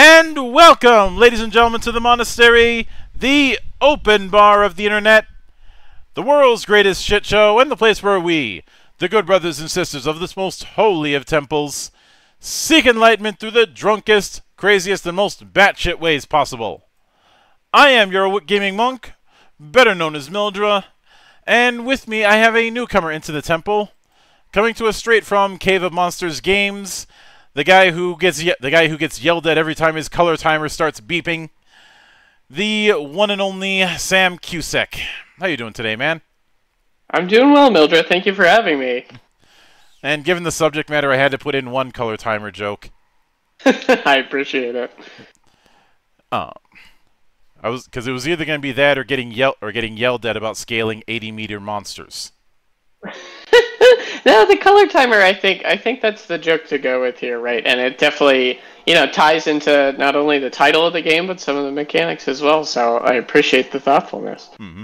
And welcome, ladies and gentlemen, to the Monastery, the open bar of the internet, the world's greatest shit show, and the place where we, the good brothers and sisters of this most holy of temples, seek enlightenment through the drunkest, craziest, and most batshit ways possible. I am your gaming monk, better known as Mildra, and with me I have a newcomer into the temple, coming to us straight from Cave of Monsters Games, the guy who gets yelled at every time his color timer starts beeping, the one and only Sam Cusack. How you doing today, man? I'm doing well, Mildred. Thank you for having me. And given the subject matter, I had to put in one color timer joke. I appreciate it. Because it was either going to be that or getting yelled at about scaling 80-meter monsters. No, the color timer, I think that's the joke to go with here, right? And it definitely, you know, ties into not only the title of the game, but some of the mechanics as well, so I appreciate the thoughtfulness. Mm-hmm.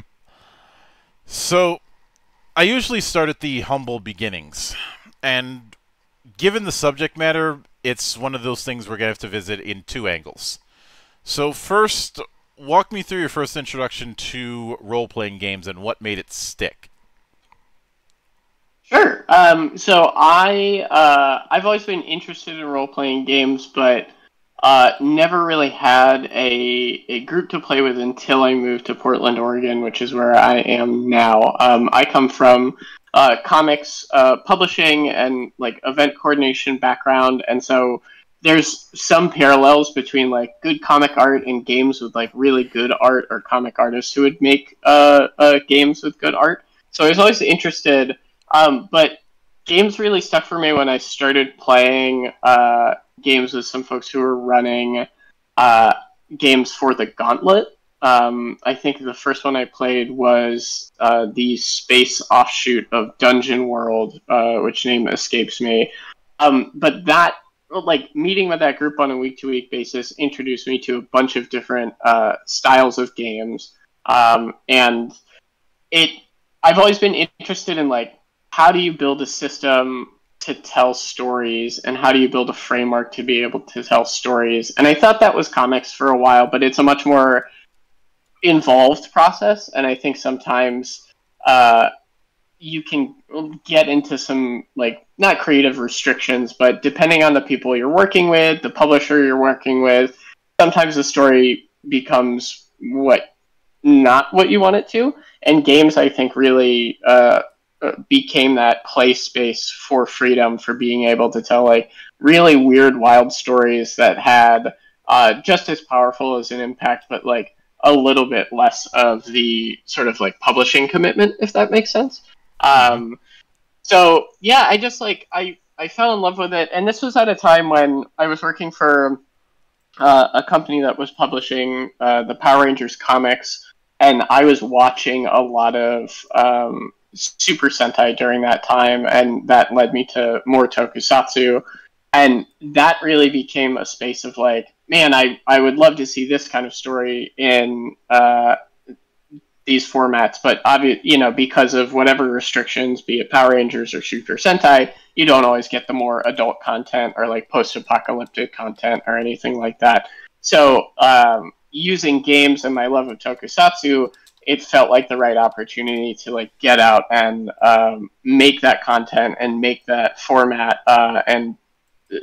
So, I usually start at the humble beginnings, and given the subject matter, it's one of those things we're going to have to visit in two angles. So first, walk me through your first introduction to role-playing games and what made it stick. Sure. So I've always been interested in role-playing games, but never really had a group to play with until I moved to Portland, Oregon, which is where I am now. I come from comics publishing and like event coordination background, and so there's some parallels between like good comic art and games with like really good art or comic artists who would make games with good art. So I was always interested. But games really stuck for me when I started playing games with some folks who were running games for the Gauntlet. I think the first one I played was the space offshoot of Dungeon World, which name escapes me. But that, like, meeting with that group on a week-to-week basis introduced me to a bunch of different styles of games. I've always been interested in, like, how do you build a system to tell stories, and how do you build a framework to be able to tell stories? And I thought that was comics for a while, but it's a much more involved process, and I think sometimes you can get into some, like, not creative restrictions, but depending on the people you're working with, the publisher you're working with, sometimes the story becomes not what you want it to, and games, I think, really became that play space for freedom, for being able to tell like really weird, wild stories that had just as powerful as an impact, but like a little bit less of the sort of like publishing commitment, if that makes sense. So yeah, I just like, I fell in love with it. And this was at a time when I was working for a company that was publishing the Power Rangers comics. And I was watching a lot of Super Sentai during that time, and that led me to more Tokusatsu, and that really became a space of like, man, I would love to see this kind of story in these formats, but obviously, you know, because of whatever restrictions, be it Power Rangers or Super Sentai, you don't always get the more adult content or like post-apocalyptic content or anything like that. So using games and my love of Tokusatsu, it felt like the right opportunity to like get out and make that content and make that format and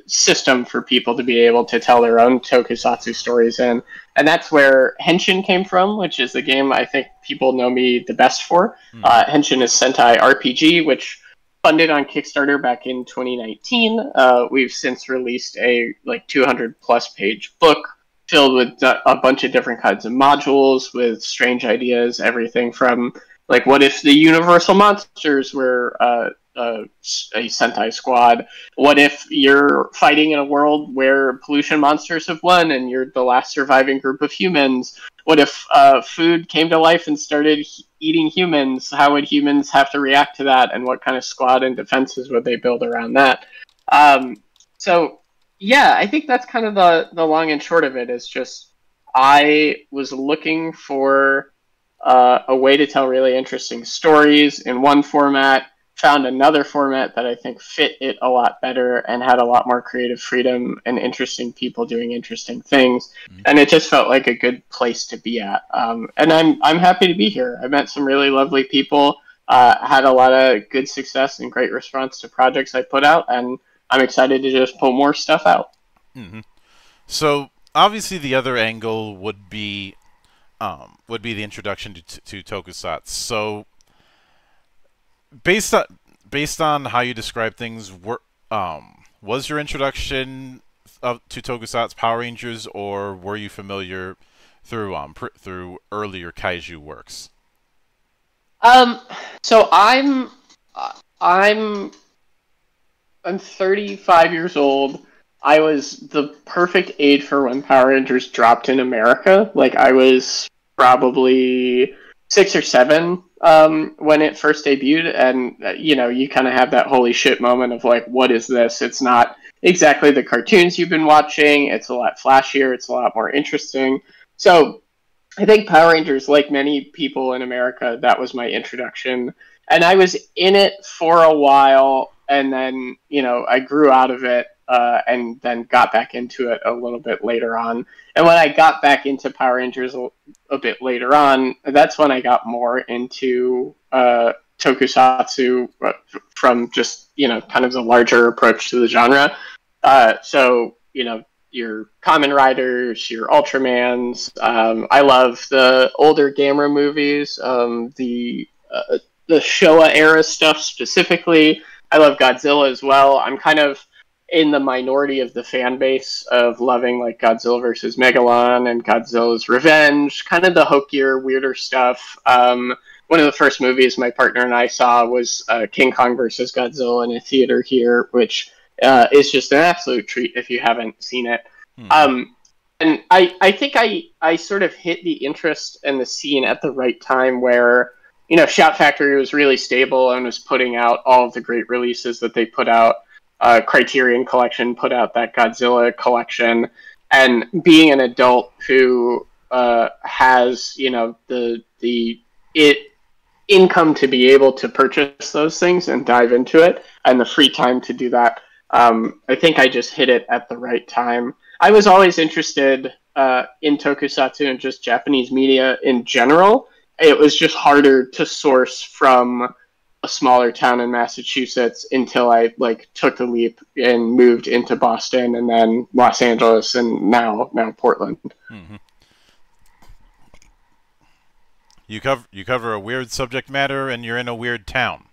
system for people to be able to tell their own Tokusatsu stories in. And that's where Henshin came from, which is the game I think people know me the best for. Henshin is Sentai RPG, which funded on Kickstarter back in 2019. We've since released a like 200+ page book filled with a bunch of different kinds of modules with strange ideas, everything from, like, what if the universal monsters were a Sentai squad? What if you're fighting in a world where pollution monsters have won and you're the last surviving group of humans? What if food came to life and started eating humans? How would humans have to react to that? And what kind of squad and defenses would they build around that? So yeah, I think that's kind of the long and short of it, is just I was looking for a way to tell really interesting stories in one format, found another format that I think fit it a lot better and had a lot more creative freedom and interesting people doing interesting things. Mm-hmm. And it just felt like a good place to be at. And I'm happy to be here. I met some really lovely people, had a lot of good success and great response to projects I put out, and I'm excited to just pull more stuff out. Mm-hmm. So obviously the other angle would be the introduction to Tokusatsu. So based on how you describe things, was your introduction to Tokusatsu Power Rangers, or were you familiar through earlier kaiju works? So I'm 35 years old. I was the perfect age for when Power Rangers dropped in America. Like, I was probably 6 or 7 when it first debuted, and you know, you kind of have that holy shit moment of like, what is this? It's not exactly the cartoons you've been watching. It's a lot flashier. It's a lot more interesting. So I think Power Rangers, like many people in America, that was my introduction, and I was in it for a while, and then, you know, I grew out of it. And then got back into it a little bit later on. And when I got back into Power Rangers a bit later on, that's when I got more into Tokusatsu from just, you know, kind of the larger approach to the genre. So, you know, your Kamen Riders, your Ultramans. I love the older Gamera movies, the Showa era stuff specifically. I love Godzilla as well. I'm kind of in the minority of the fan base of loving like Godzilla versus Megalon and Godzilla's Revenge, kind of the hokier, weirder stuff. One of the first movies my partner and I saw was King Kong versus Godzilla in a theater here, which is just an absolute treat if you haven't seen it. Mm. And I think I sort of hit the interest and the scene at the right time where, you know, Shout Factory was really stable and was putting out all of the great releases that they put out. Criterion Collection put out that Godzilla collection, and being an adult who has, you know, the income to be able to purchase those things and dive into it, and the free time to do that, I think I just hit it at the right time. I was always interested in Tokusatsu and just Japanese media in general. It was just harder to source from a smaller town in Massachusetts until I like took the leap and moved into Boston and then Los Angeles and now Portland. Mm-hmm. You cover a weird subject matter and you're in a weird town.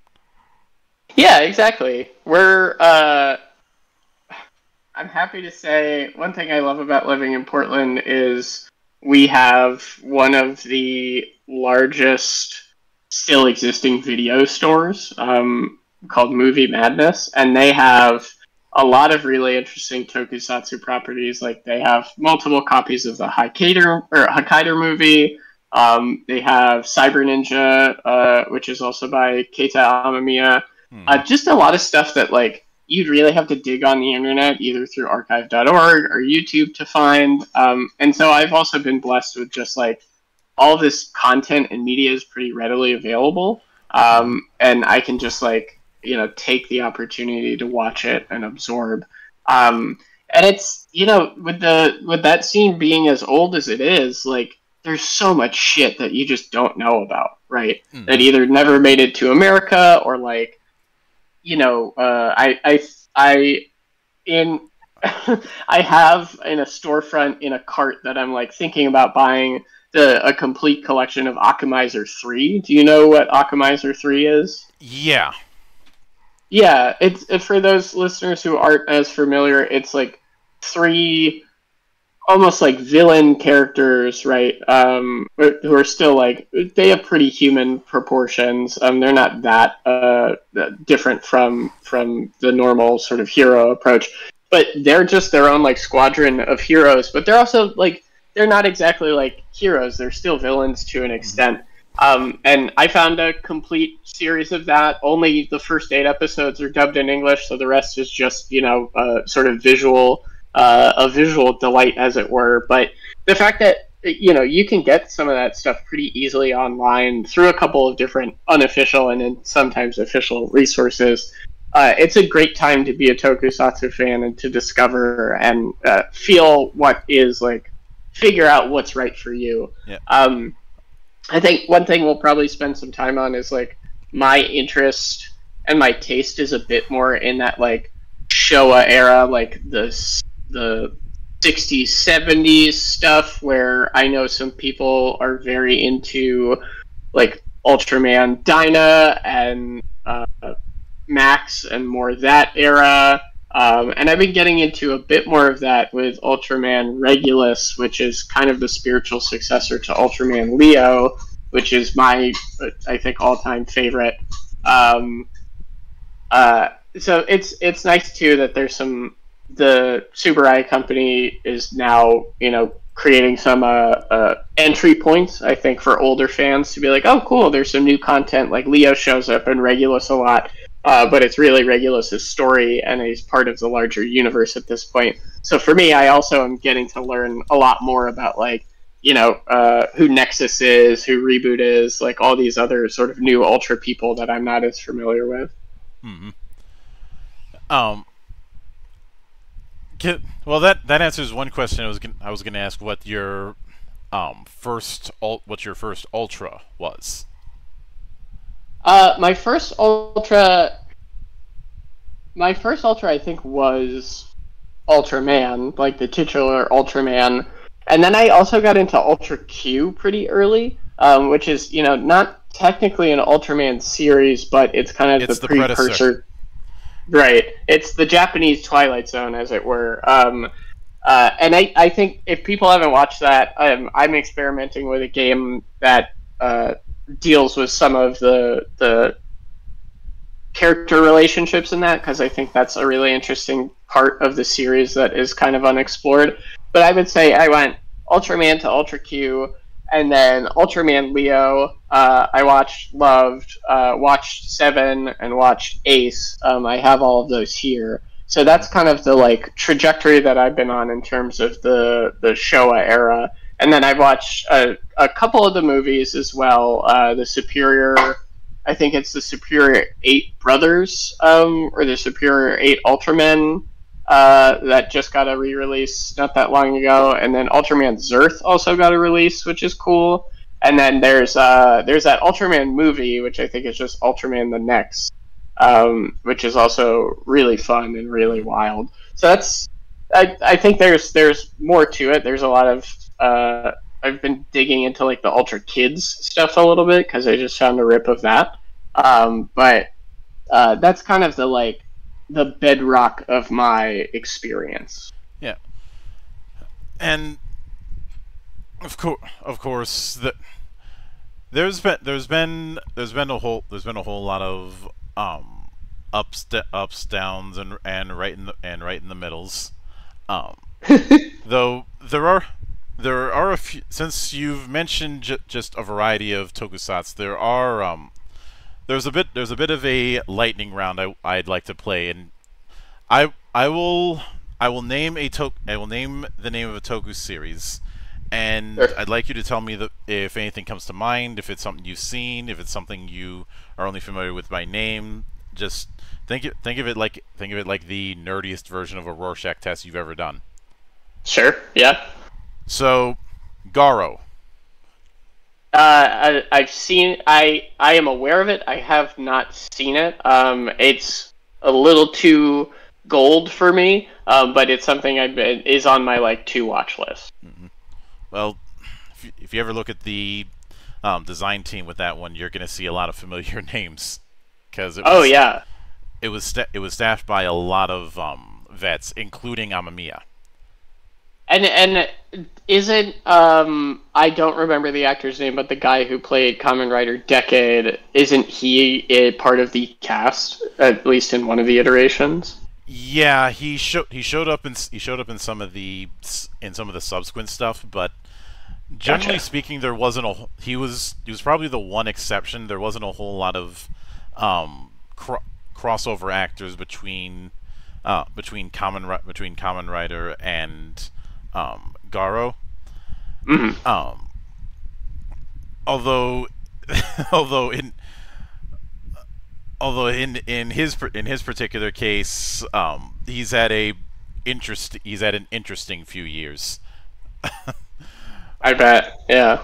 Yeah, exactly. I'm happy to say one thing I love about living in Portland is we have one of the largest still existing video stores called Movie Madness, and they have a lot of really interesting Tokusatsu properties. Like, they have multiple copies of the Hakaider movie. They have Cyber Ninja, which is also by Keita Amamiya. Just a lot of stuff that like you'd really have to dig on the internet, either through archive.org or YouTube to find. And so I've also been blessed with just like all this content and media is pretty readily available, and I can just like, you know, take the opportunity to watch it and absorb. And it's, you know, with that scene being as old as it is, like there's so much shit that you just don't know about, right? Mm. That either never made it to America or like, you know, I have in a storefront in a cart that I'm like thinking about buying a complete collection of Akumaizer 3. Do you know what Akumaizer 3 is? Yeah. Yeah, it's for those listeners who aren't as familiar, it's like 3 almost like villain characters, right? Who are still like, they have pretty human proportions. They're not that different from the normal sort of hero approach, but they're just their own like squadron of heroes, but they're also like, they're not exactly like heroes. They're still villains to an extent. And I found a complete series of that. Only the first 8 episodes are dubbed in English, so the rest is just, you know, sort of a visual delight, as it were. But the fact that you know, you can get some of that stuff pretty easily online through a couple of different unofficial and then sometimes official resources. It's a great time to be a Tokusatsu fan and to discover and feel what is, like, figure out what's right for you. Yeah. I think one thing we'll probably spend some time on is, like, my interest and my taste is a bit more in that, like, Showa era, like the 60s, 70s stuff, where I know some people are very into, like, Ultraman Dyna and Max and more that era, and I've been getting into a bit more of that with Ultraman Regulus, which is kind of the spiritual successor to Ultraman Leo, which is my, I think, all-time favorite. So it's nice too that there's some, the Super Eye company is now, you know, creating some entry points, I think, for older fans to be like, oh cool, there's some new content, like Leo shows up in Regulus a lot. But it's really Regulus' story, and he's part of the larger universe at this point. So for me, I also am getting to learn a lot more about, like, you know, who Nexus is, who Reboot is, like, all these other sort of new Ultra people that I'm not as familiar with. Mm-hmm. Well, that answers one question I was going to ask. What your first Ultra was. My first Ultra, I think, was Ultraman, like the titular Ultraman, and then I also got into Ultra Q pretty early, which is, you know, not technically an Ultraman series, but it's kind of the precursor. Right, it's the Japanese Twilight Zone, as it were. And I think if people haven't watched that, I'm experimenting with a game that deals with some of the character relationships in that, because I think that's a really interesting part of the series that is kind of unexplored. But I would say I went Ultraman to Ultra Q, and then Ultraman Leo. I watched, loved, watched Seven, and watched Ace. I have all of those here. So that's kind of the, like, trajectory that I've been on in terms of the Showa era. And then I've watched a couple of the movies as well. The Superior, I think it's the Superior 8 Brothers, or the Superior 8 Ultramen, that just got a re-release not that long ago. And then Ultraman Zerth also got a release, which is cool. And then there's that Ultraman movie, which I think is just Ultraman the Next, which is also really fun and really wild. So that's, I think there's more to it. There's a lot of I've been digging into, like, the Ultra Kids stuff a little bit, because I just found a rip of that. But that's kind of the, like, the bedrock of my experience. Yeah. And of course, there's been a whole lot of ups, downs, and right in the middles. Though there are a few, since you've mentioned just a variety of tokusatsu, there are there's a bit of a lightning round I'd like to play, and I will name the name of a toku series, and sure. I'd like you to tell me if anything comes to mind, if it's something you've seen, if it's something you are only familiar with by name. Just think of it like the nerdiest version of a Rorschach test you've ever done. Sure. Yeah. So, Garo. I am aware of it. I have not seen it. It's a little too gold for me, but it's something is on my, like, to watch list. Mm-hmm. Well, if you ever look at the design team with that one, you're going to see a lot of familiar names, because it was staffed by a lot of vets, including Amamiya. And isn't, I don't remember the actor's name, but the guy who played Kamen Rider Decade, isn't he part of the cast, at least in one of the iterations? Yeah, he showed up in some of the subsequent stuff, but generally speaking, there wasn't a, he was probably the one exception. There wasn't a whole lot of crossover actors between Kamen Rider and Garo, Mm-hmm. Although in his particular case, he's had an interesting few years. I bet, yeah.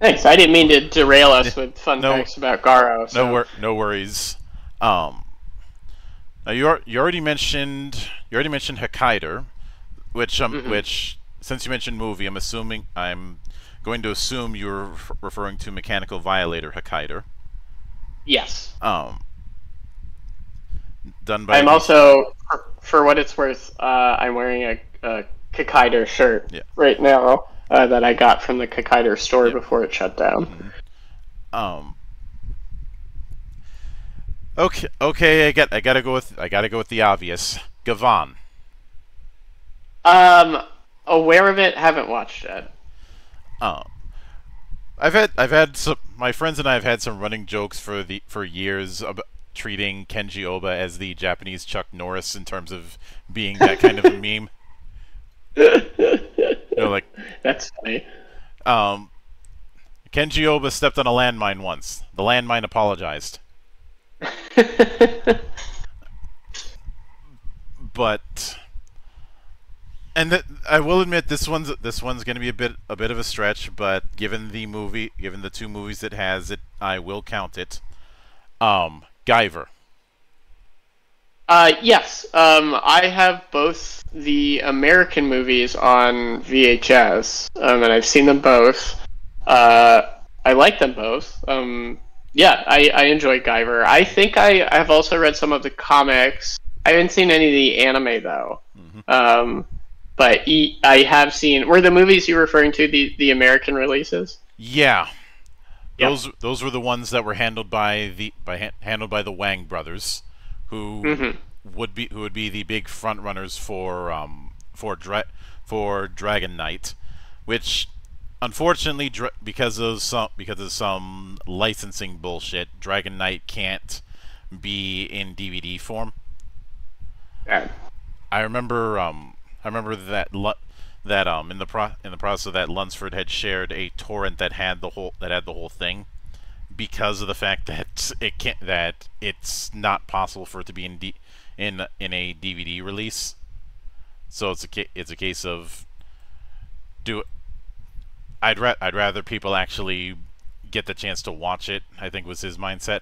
Thanks. I didn't mean to derail us with fun facts about Garo. So. No worries. Now you already mentioned Hakaider, which which, since you mentioned movie, I'm going to assume you're referring to Mechanical Violator Hakaider. Yes. Done by. I'm also, for what it's worth, I'm wearing a Kikaider shirt right now that I got from the Kikaider store before it shut down. Mm-hmm. Okay. I gotta go with the obvious. Gavan. Aware of it, haven't watched it. My friends and I have had some running jokes for years about treating Kenji Oba as the Japanese Chuck Norris in terms of being that kind of a meme. That's funny. Kenji Oba stepped on a landmine once. The landmine apologized. I will admit this one's going to be a bit of a stretch, but given the two movies it has, I will count it. Guyver. Yes. I have both the American movies on VHS, and I've seen them both. I like them both. Yeah, I enjoy Guyver. I think I have also read some of the comics. I haven't seen any of the anime though. Mm-hmm. But I have seen... Were the movies you were referring to the American releases? Yeah. Those were the ones that were handled by the Wang brothers, who would be the big front runners for Dragon Knight, which unfortunately because of some licensing bullshit, Dragon Knight can't be in DVD form. Yeah. I remember that in the process of that, Lunsford had shared a torrent that had the whole thing, because of the fact that it's not possible for it to be in a DVD release. So it's a case of I'd rather people actually get the chance to watch it, I think was his mindset.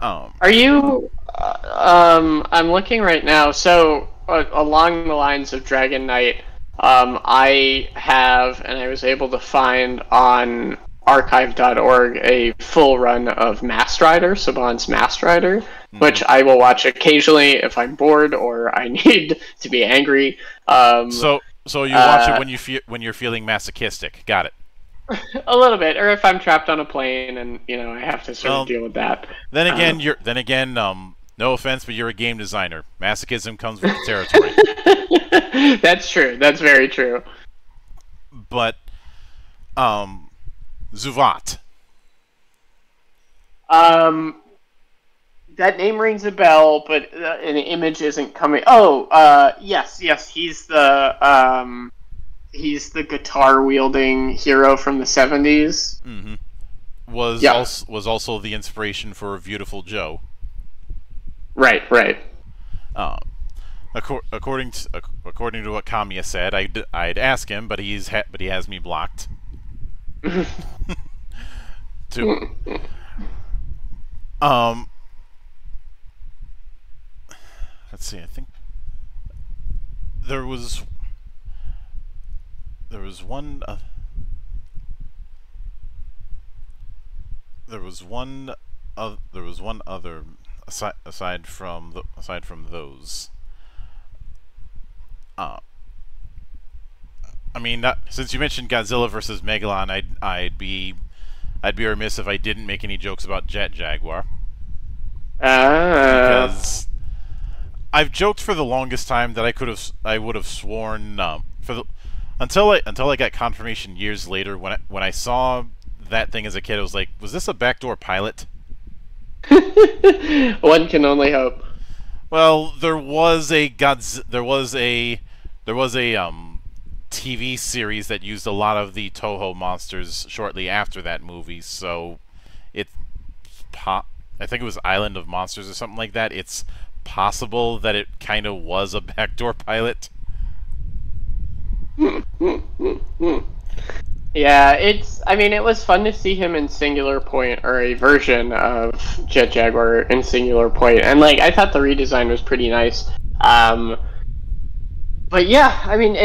Are you? I'm looking right now. So along the lines of Dragon Knight, I was able to find on archive.org a full run of Mastrider, Saban's Mastrider, which I will watch occasionally if I'm bored or I need to be angry. So you watch it when you're feeling masochistic. Got it. A little bit, or if I'm trapped on a plane and I have to sort of deal with that. Then again, no offense, but you're a game designer. Masochism comes with the territory. That's true. That's very true. But Zuvat. That name rings a bell, but an image isn't coming. Oh, yes, he's the guitar wielding hero from the 70s. Mm-hmm. Was also the inspiration for Beautiful Joe. Right. According to what Kamiya said, I'd ask him, but he has me blocked. Let's see. I think there was one other. Aside from those, since you mentioned Godzilla versus Megalon, I'd be remiss if I didn't make any jokes about Jet Jaguar. Because I've joked for the longest time that I would have sworn until I got confirmation years later when I saw that thing as a kid, I was like, was this a backdoor pilot? One can only hope. Well, there was a TV series that used a lot of the Toho monsters shortly after that movie, so I think it was Island of Monsters or something like that. It's possible that it kind of was a backdoor pilot. Yeah, I mean, it was fun to see him in Singular Point, or a version of Jet Jaguar in Singular Point, and, like, I thought the redesign was pretty nice. But yeah, I mean,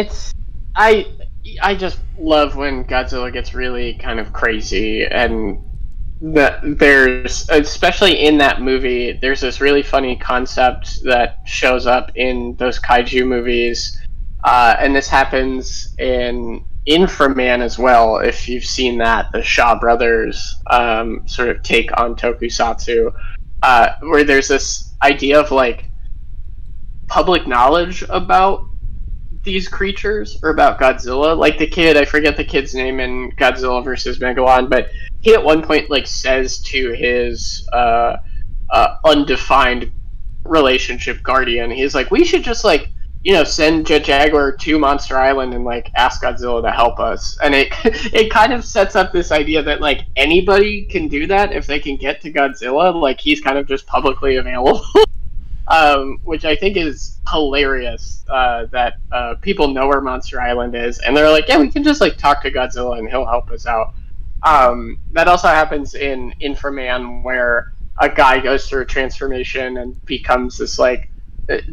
I just love when Godzilla gets really kind of crazy, and especially in that movie, there's this really funny concept that shows up in those kaiju movies, and this happens in Inframan as well, if you've seen that, the Shaw Brothers sort of take on Tokusatsu, where there's this idea of, like, public knowledge about these creatures, or about Godzilla. Like, the kid, I forget the kid's name in Godzilla vs. Megalon, but he at one point, like, says to his undefined relationship guardian, he's like, we should just, like, you know, send Jet Jaguar to Monster Island and, like, ask Godzilla to help us. And it kind of sets up this idea that, like, anybody can do that if they can get to Godzilla. Like, he's kind of just publicly available. Which I think is hilarious, that people know where Monster Island is, and they're like, yeah, we can just, like, talk to Godzilla and he'll help us out. That also happens in Inframan, where a guy goes through a transformation and becomes this, like,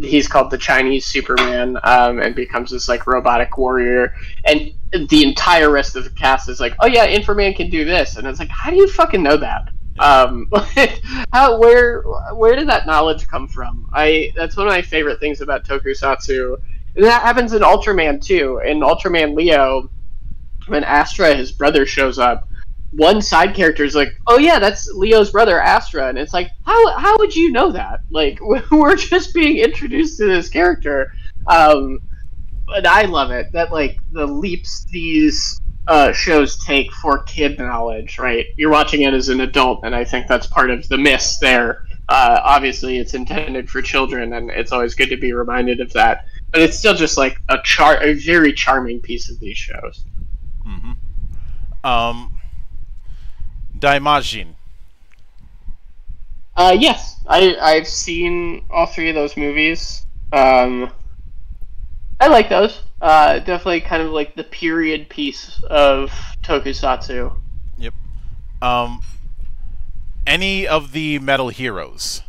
he's called the Chinese Superman, and becomes this, like, robotic warrior, and the entire rest of the cast is like, oh yeah, Inframan can do this, and it's like, how do you fucking know that? Where did that knowledge come from? That's one of my favorite things about Tokusatsu, and that happens in Ultraman too. In Ultraman Leo, when Astra, his brother, shows up, one side character is like, oh yeah, that's Leo's brother, Astra. And it's like, how would you know that? Like, we're just being introduced to this character. But I love it, that, like, the leaps these shows take for kid knowledge, right? You're watching it as an adult, and I think that's part of the miss there. Obviously, it's intended for children, and it's always good to be reminded of that. But it's still just, like, a very charming piece of these shows. Mm-hmm. Daimajin. Yes, I've seen all three of those movies. I like those. Definitely kind of like the period piece of Tokusatsu. Yep. Any of the Metal Heroes?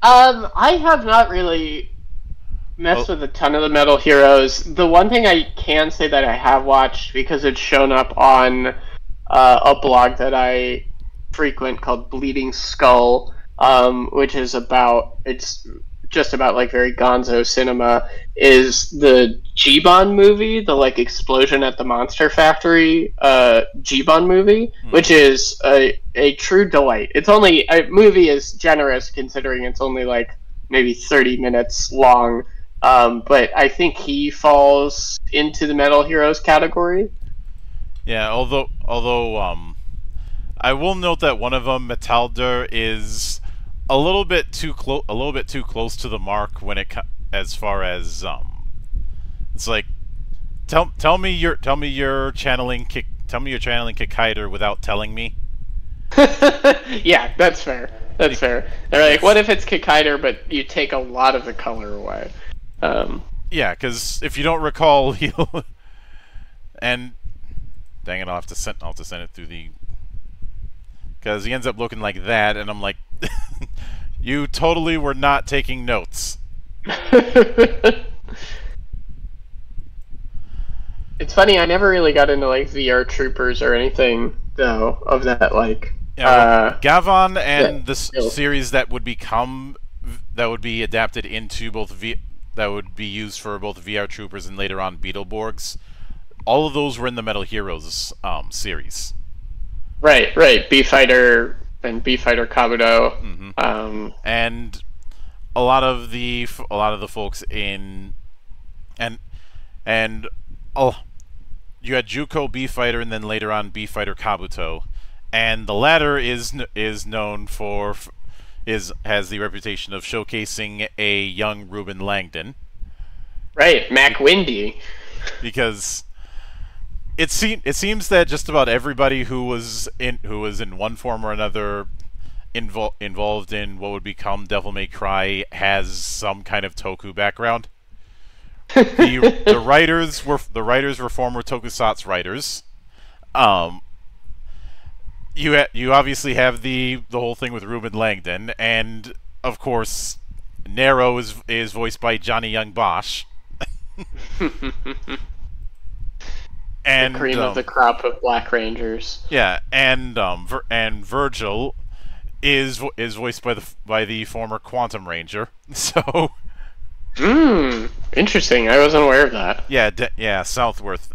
I have not really messed with a ton of the Metal Heroes. The one thing I can say that I have watched, because it's shown up on a blog that I frequent called Bleeding Skull, which is about, it's just about, like, very gonzo cinema, is the G-Bon movie, the, like, explosion at the Monster Factory G-Bon movie, which is a true delight. It's only, a movie is generous considering it's only, like, maybe 30 minutes long, but I think he falls into the Metal Heroes category. Yeah, although I will note that one of them, Metalder, is a little bit too close to the mark when it as far as it's like, tell me you're channeling Kikaider without telling me. Yeah, that's fair. That's fair. They're like, what if it's Kikaider, but you take a lot of the color away? Yeah, because if you don't recall, he'll and. Dang it, I'll have to send it through the... Because he ends up looking like that, and I'm like, you totally were not taking notes. It's funny, I never really got into, like, VR Troopers or anything, though, of that, like... Yeah, well, Gavan and the series that would become... That would be adapted into both... that would be used for both VR Troopers and later on Beetleborgs. All of those were in the Metal Heroes series. Right, right. B-Fighter and B-Fighter Kabuto. Mm-hmm. And a lot of the folks in you had Juko, B-Fighter, and then later on B-Fighter Kabuto. And the latter is known for has the reputation of showcasing a young Ruben Langdon. Right, Mac Windy. because it seems that just about everybody who was in one form or another involved in what would become Devil May Cry has some kind of toku background. The writers were former Tokusatsu writers. You obviously have the whole thing with Ruben Langdon, and of course Nero is voiced by Johnny Young Bosch. And the cream of the crop of Black Rangers. Yeah, and Virgil is voiced by the former Quantum Ranger. So. Hmm. Interesting. I wasn't aware of that. Yeah. Southworth.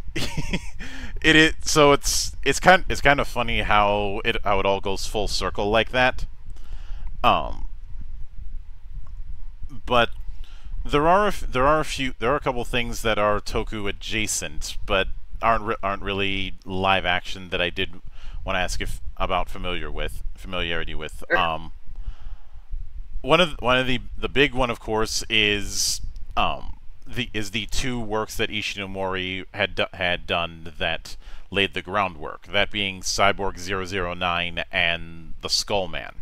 It's kind of funny how it all goes full circle like that. But there are a couple things that are toku adjacent, but aren't really live action that I did want to ask about familiarity with. Sure. One of the big one, of course, is the two works that Ishinomori had done that laid the groundwork. That being Cyborg 009 and The Skullman.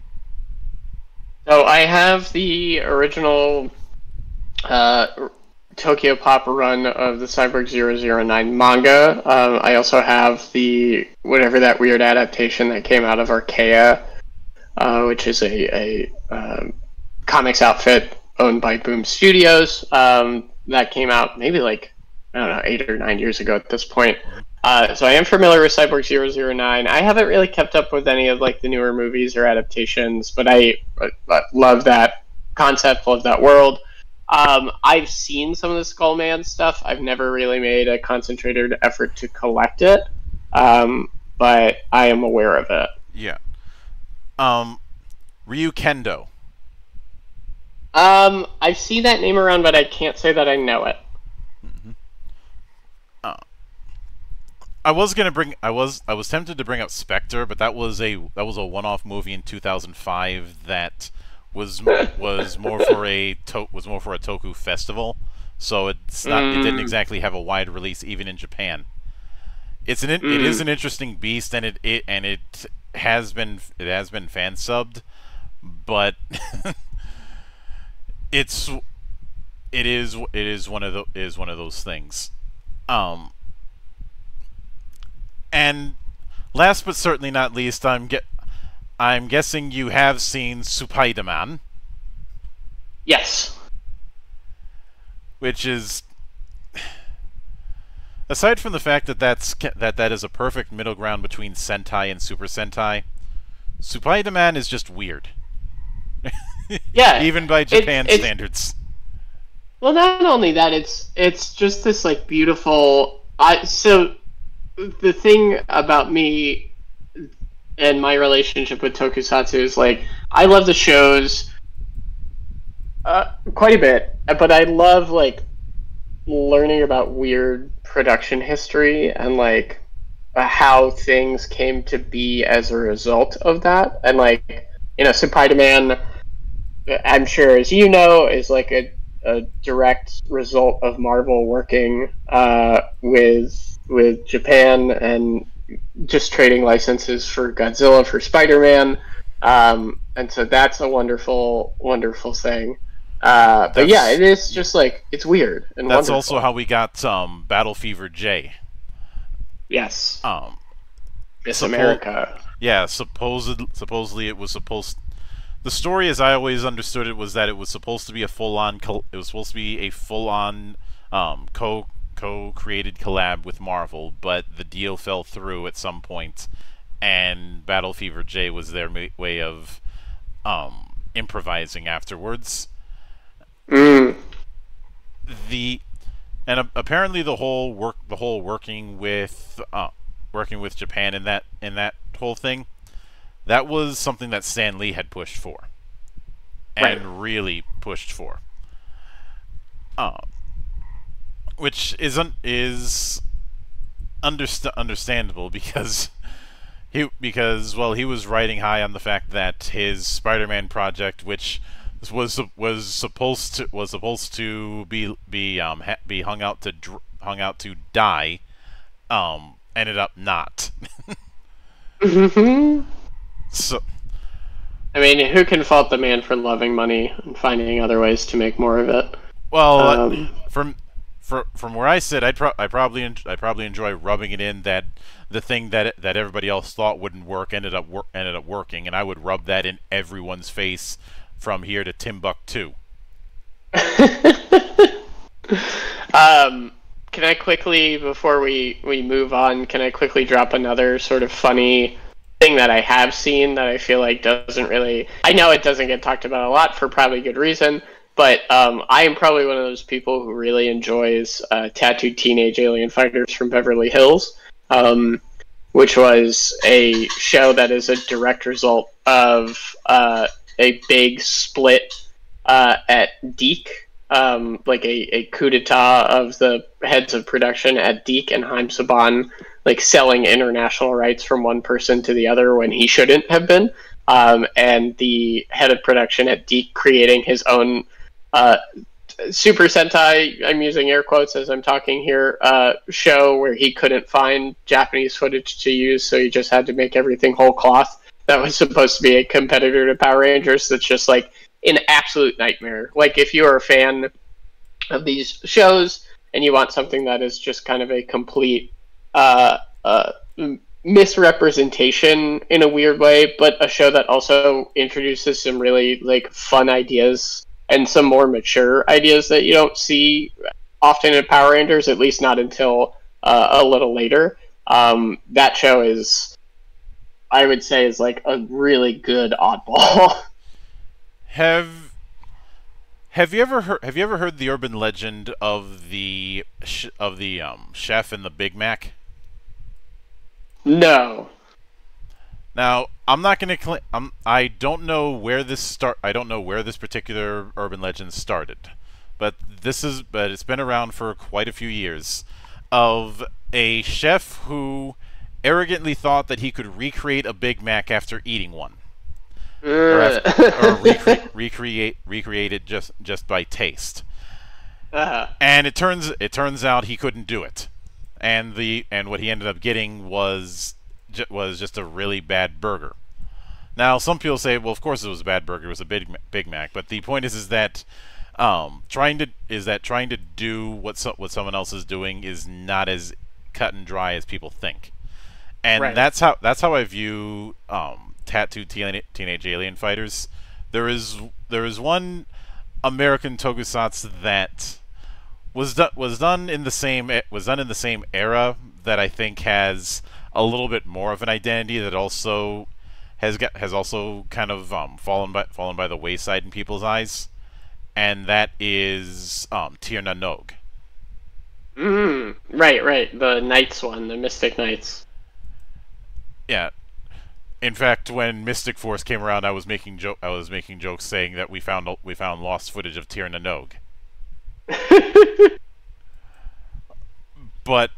So I have the original Tokyo Pop run of the Cyborg 009 manga. I also have the whatever that weird adaptation that came out of Archaea, which is a comics outfit owned by Boom Studios that came out maybe like, I don't know, 8 or 9 years ago at this point. So I am familiar with Cyborg 009. I haven't really kept up with any of like the newer movies or adaptations, but I love that concept, love that world. I've seen some of the Skullman stuff. I've never really made a concentrated effort to collect it, but I am aware of it. Yeah. Ryu Kendo. I've seen that name around, but I can't say that I know it. Mm-hmm. I was tempted to bring up Spectre, but that was a one-off movie in 2005 that was more for a toku festival, so it didn't exactly have a wide release even in Japan. It is an interesting beast, and it has been fan subbed, but. It is one of those things, and last but certainly not least, I'm guessing you have seen Supaidaman. Yes. Which is, aside from the fact that that is a perfect middle ground between Sentai and Super Sentai, Supaidaman is just weird. Yeah, even by Japan standards. Well, not only that, it's just this like beautiful. So the thing about me and my relationship with Tokusatsu is like I love the shows quite a bit, but I love like learning about weird production history and like how things came to be as a result of that, and like Supaidaman. I'm sure, as you know, is like a direct result of Marvel working with Japan and just trading licenses for Godzilla, for Spider-Man, and so that's a wonderful, wonderful thing. But yeah, it is just like it's weird and that's wonderful. Also how we got Battle Fever J. Yes. Miss America. Yeah, supposedly it was supposed. The story, as I always understood it, was that it was supposed to be a full-on co-created collab with Marvel, but the deal fell through at some point, and Battle Fever J was their way of improvising afterwards. Mm. Apparently the whole working with Japan in that whole thing. That was something that Stan Lee had pushed for, and really pushed for, which is understandable because he was riding high on the fact that his Spider-Man project, which was supposed to be hung out to hung out to die, ended up not. Mm-hmm. So, I mean, who can fault the man for loving money and finding other ways to make more of it? Well, from where I sit, I probably enjoy rubbing it in that the thing that everybody else thought wouldn't work ended up working, and I would rub that in everyone's face from here to Timbuktu. Can I quickly, before we move on, can I quickly drop another sort of funny thing that I have seen that I feel like doesn't really... I know it doesn't get talked about a lot for probably good reason, but I am probably one of those people who really enjoys Tattooed Teenage Alien Fighters from Beverly Hills, which was a show that is a direct result of a big split at Deke, like a coup d'etat of the heads of production at Deke and Haim Saban, like selling international rights from one person to the other when he shouldn't have been, and the head of production at Deke creating his own Super Sentai, I'm using air quotes as I'm talking here, show where he couldn't find Japanese footage to use, so he just had to make everything whole cloth. That was supposed to be a competitor to Power Rangers. That's just like an absolute nightmare. Like, if you are a fan of these shows and you want something that is just kind of a complete misrepresentation in a weird way, but a show that also introduces some really like fun ideas and some more mature ideas that you don't see often in Power Rangers, at least not until a little later. That show is, I would say, is like a really good oddball. Have you ever heard the urban legend of the chef and the Big Mac? No. Now, I'm not going to claim I don't know where this particular urban legend started, but it's been around for quite a few years, of a chef who arrogantly thought that he could recreate a Big Mac after eating one. Recreate it just by taste. Uh-huh. And it turns out he couldn't do it, and what he ended up getting was just a really bad burger. Now, some people say, well, of course it was a bad burger, it was a Big Mac, but the point is that trying to do what someone else is doing is not as cut and dry as people think, and right. that's how I view Tattooed Teenage Alien Fighters. There is one American tokusatsu that was done in the same era that I think has a little bit more of an identity that also has also kind of fallen by the wayside in people's eyes, and that is Tirna Nog. Right. The Knights one, the Mystic Knights. Yeah. In fact, when Mystic Force came around, I was making jokes saying that we found lost footage of Tirna Nog. But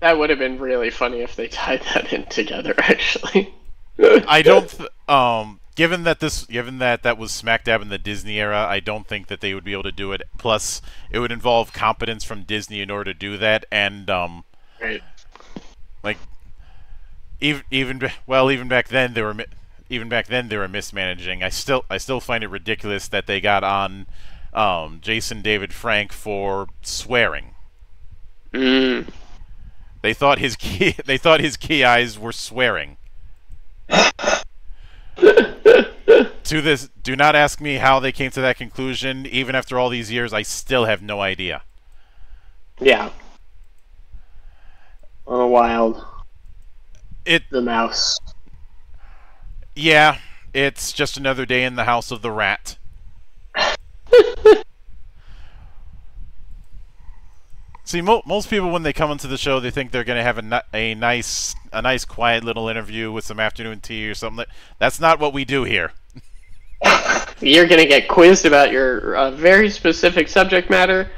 that would have been really funny if they tied that in together. Actually, I don't. Given that was smack dab in the Disney era, I don't think that they would be able to do it. Plus, it would involve competence from Disney in order to do that, and right. Like. Even back then they were mismanaging. I still find it ridiculous that they got on Jason David Frank for swearing. Mm. They thought his key eyes were swearing. To this, do not ask me how they came to that conclusion. Even after all these years, I still have no idea. Yeah. Oh, wild. The mouse. Yeah, it's just another day in the house of the rat. See, most people when they come into the show, they think they're going to have a nice quiet little interview with some afternoon tea or something. That's not what we do here. You're going to get quizzed about your very specific subject matter.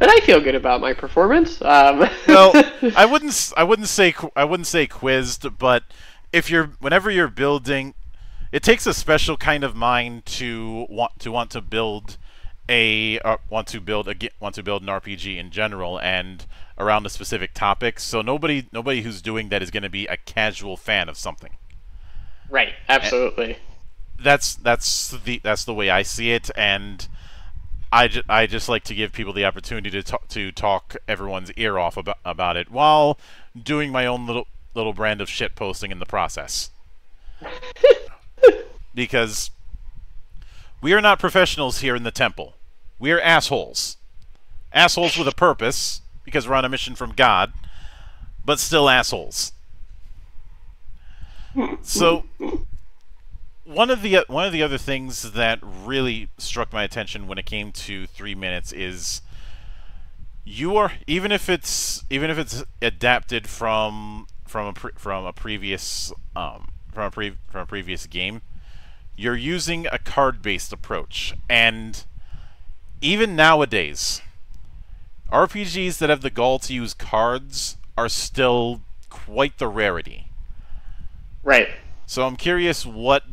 But I feel good about my performance. Well, I wouldn't say quizzed, but whenever you're building, it takes a special kind of mind to want to build want to build an RPG in general and around a specific topic. So nobody who's doing that is going to be a casual fan of something. Right. Absolutely. And that's the way I see it, and I just like to give people the opportunity to talk everyone's ear off about it while doing my own little brand of shit posting in the process. Because we are not professionals here in the temple. We are assholes. Assholes with a purpose, because we're on a mission from God, but still assholes. So one of the other things that really struck my attention when it came to 3 minutes is you are, even if it's adapted from a previous game, you're using a card-based approach. And even nowadays, RPGs that have the gall to use cards are still quite the rarity. Right. So I'm curious what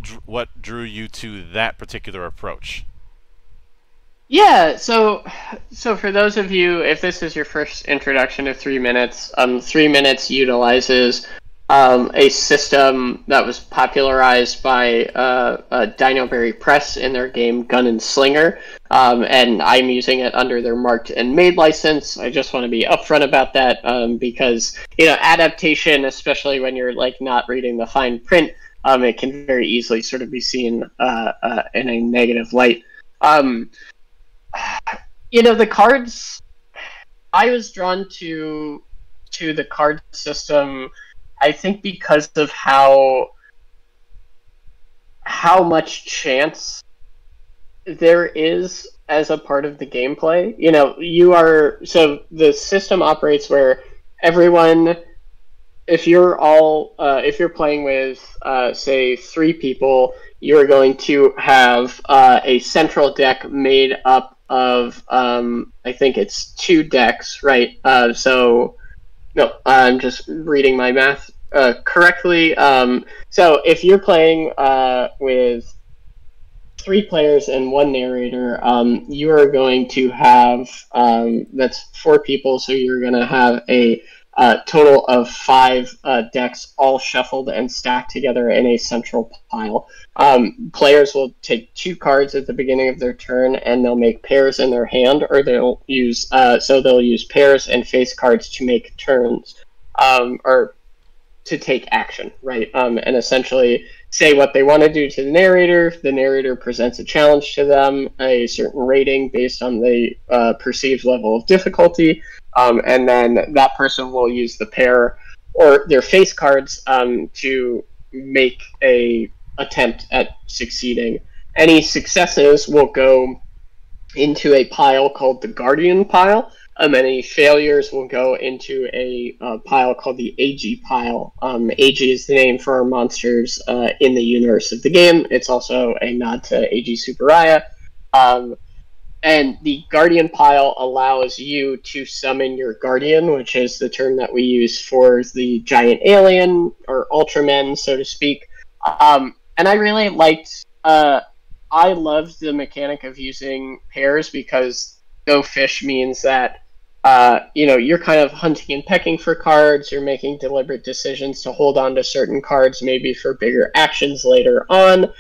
drew you to that particular approach. Yeah, so for those of you, if this is your first introduction to 3 minutes, 3 minutes utilizes a system that was popularized by Dino Berry Press in their game Gun and Slinger, and I'm using it under their Marked and Made license. I just want to be upfront about that, because, you know, adaptation, especially when you're like not reading the fine print, it can very easily sort of be seen in a negative light. You know, the cards, I was drawn to the card system, I think, because of how much chance there is as a part of the gameplay. You know, so the system operates where everyone, if you're playing with, say, 3 people, you're going to have a central deck made up of, I think it's 2 decks, right? No, I'm just reading my math correctly. So if you're playing with 3 players and 1 narrator, you are going to have, that's 4 people, so you're going to have a total of 5 decks all shuffled and stacked together in a central pile. Players will take 2 cards at the beginning of their turn, and they'll make pairs in their hand, or they'll use pairs and face cards to make turns, or to take action, right? And essentially say what they want to do to the narrator. The narrator presents a challenge to them, a certain rating based on the perceived level of difficulty. And then that person will use the pair or their face cards to make an attempt at succeeding. Any successes will go into a pile called the Guardian pile. Any failures will go into a pile called the AG pile. AG is the name for our monsters in the universe of the game. It's also a nod to AG Superia. And the Guardian pile allows you to summon your Guardian, which is the term that we use for the giant alien, or Ultraman, so to speak. And I really liked... I loved the mechanic of using pairs, because go fish means that, you know, you're kind of hunting and pecking for cards, you're making deliberate decisions to hold on to certain cards, maybe for bigger actions later on.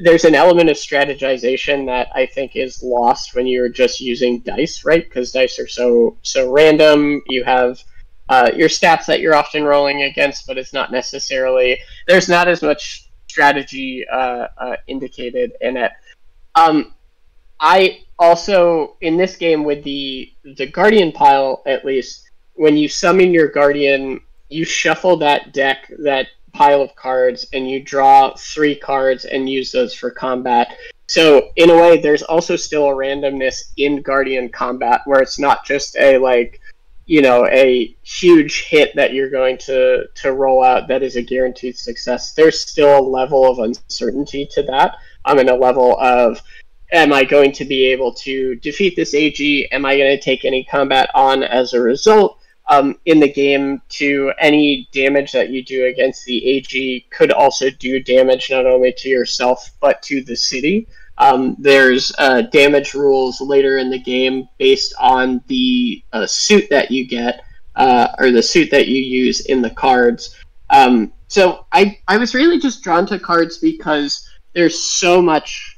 There's an element of strategization that I think is lost when you're just using dice, right? Because dice are so random. You have your stats that you're often rolling against, but it's not necessarily... There's not as much strategy indicated in it. I also, in this game, with the Guardian pile, at least, when you summon your Guardian, you shuffle that deck, that pile of cards, and you draw 3 cards and use those for combat. So in a way, there's also still a randomness in Guardian combat, where it's not just a, like, you know, a huge hit that you're going to roll out that is a guaranteed success. There's still a level of uncertainty to that. I'm in a level of, am I going to be able to defeat this AG? Am I going to take any combat on as a result? In the game, to any damage that you do against the AG could also do damage not only to yourself, but to the city. There's damage rules later in the game based on the suit that you get, or the suit that you use in the cards. So I was really just drawn to cards because there's so much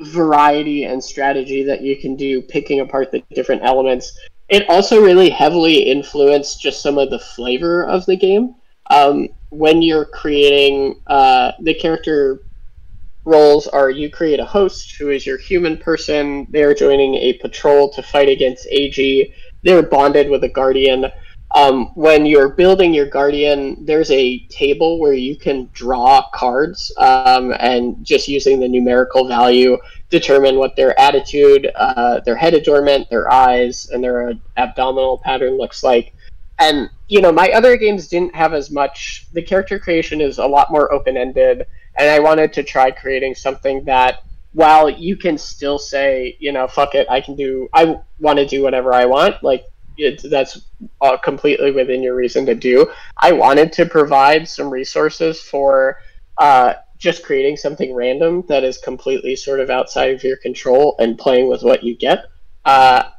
variety and strategy that you can do picking apart the different elements. It also really heavily influenced just some of the flavor of the game. When you're creating the character roles are you create a host who is your human person. They're joining a patrol to fight against AG. They're bonded with a guardian. When you're building your guardian, there's a table where you can draw cards and just using the numerical value, determine what their attitude, their head adornment, their eyes, and their abdominal pattern looks like. And, you know, my other games didn't have as much. The character creation is a lot more open-ended, and I wanted to try creating something that, while you can still say, you know, fuck it, I want to do whatever I want, like, that's completely within your reason to do. I wanted to provide some resources for just creating something random that is completely sort of outside of your control and playing with what you get. That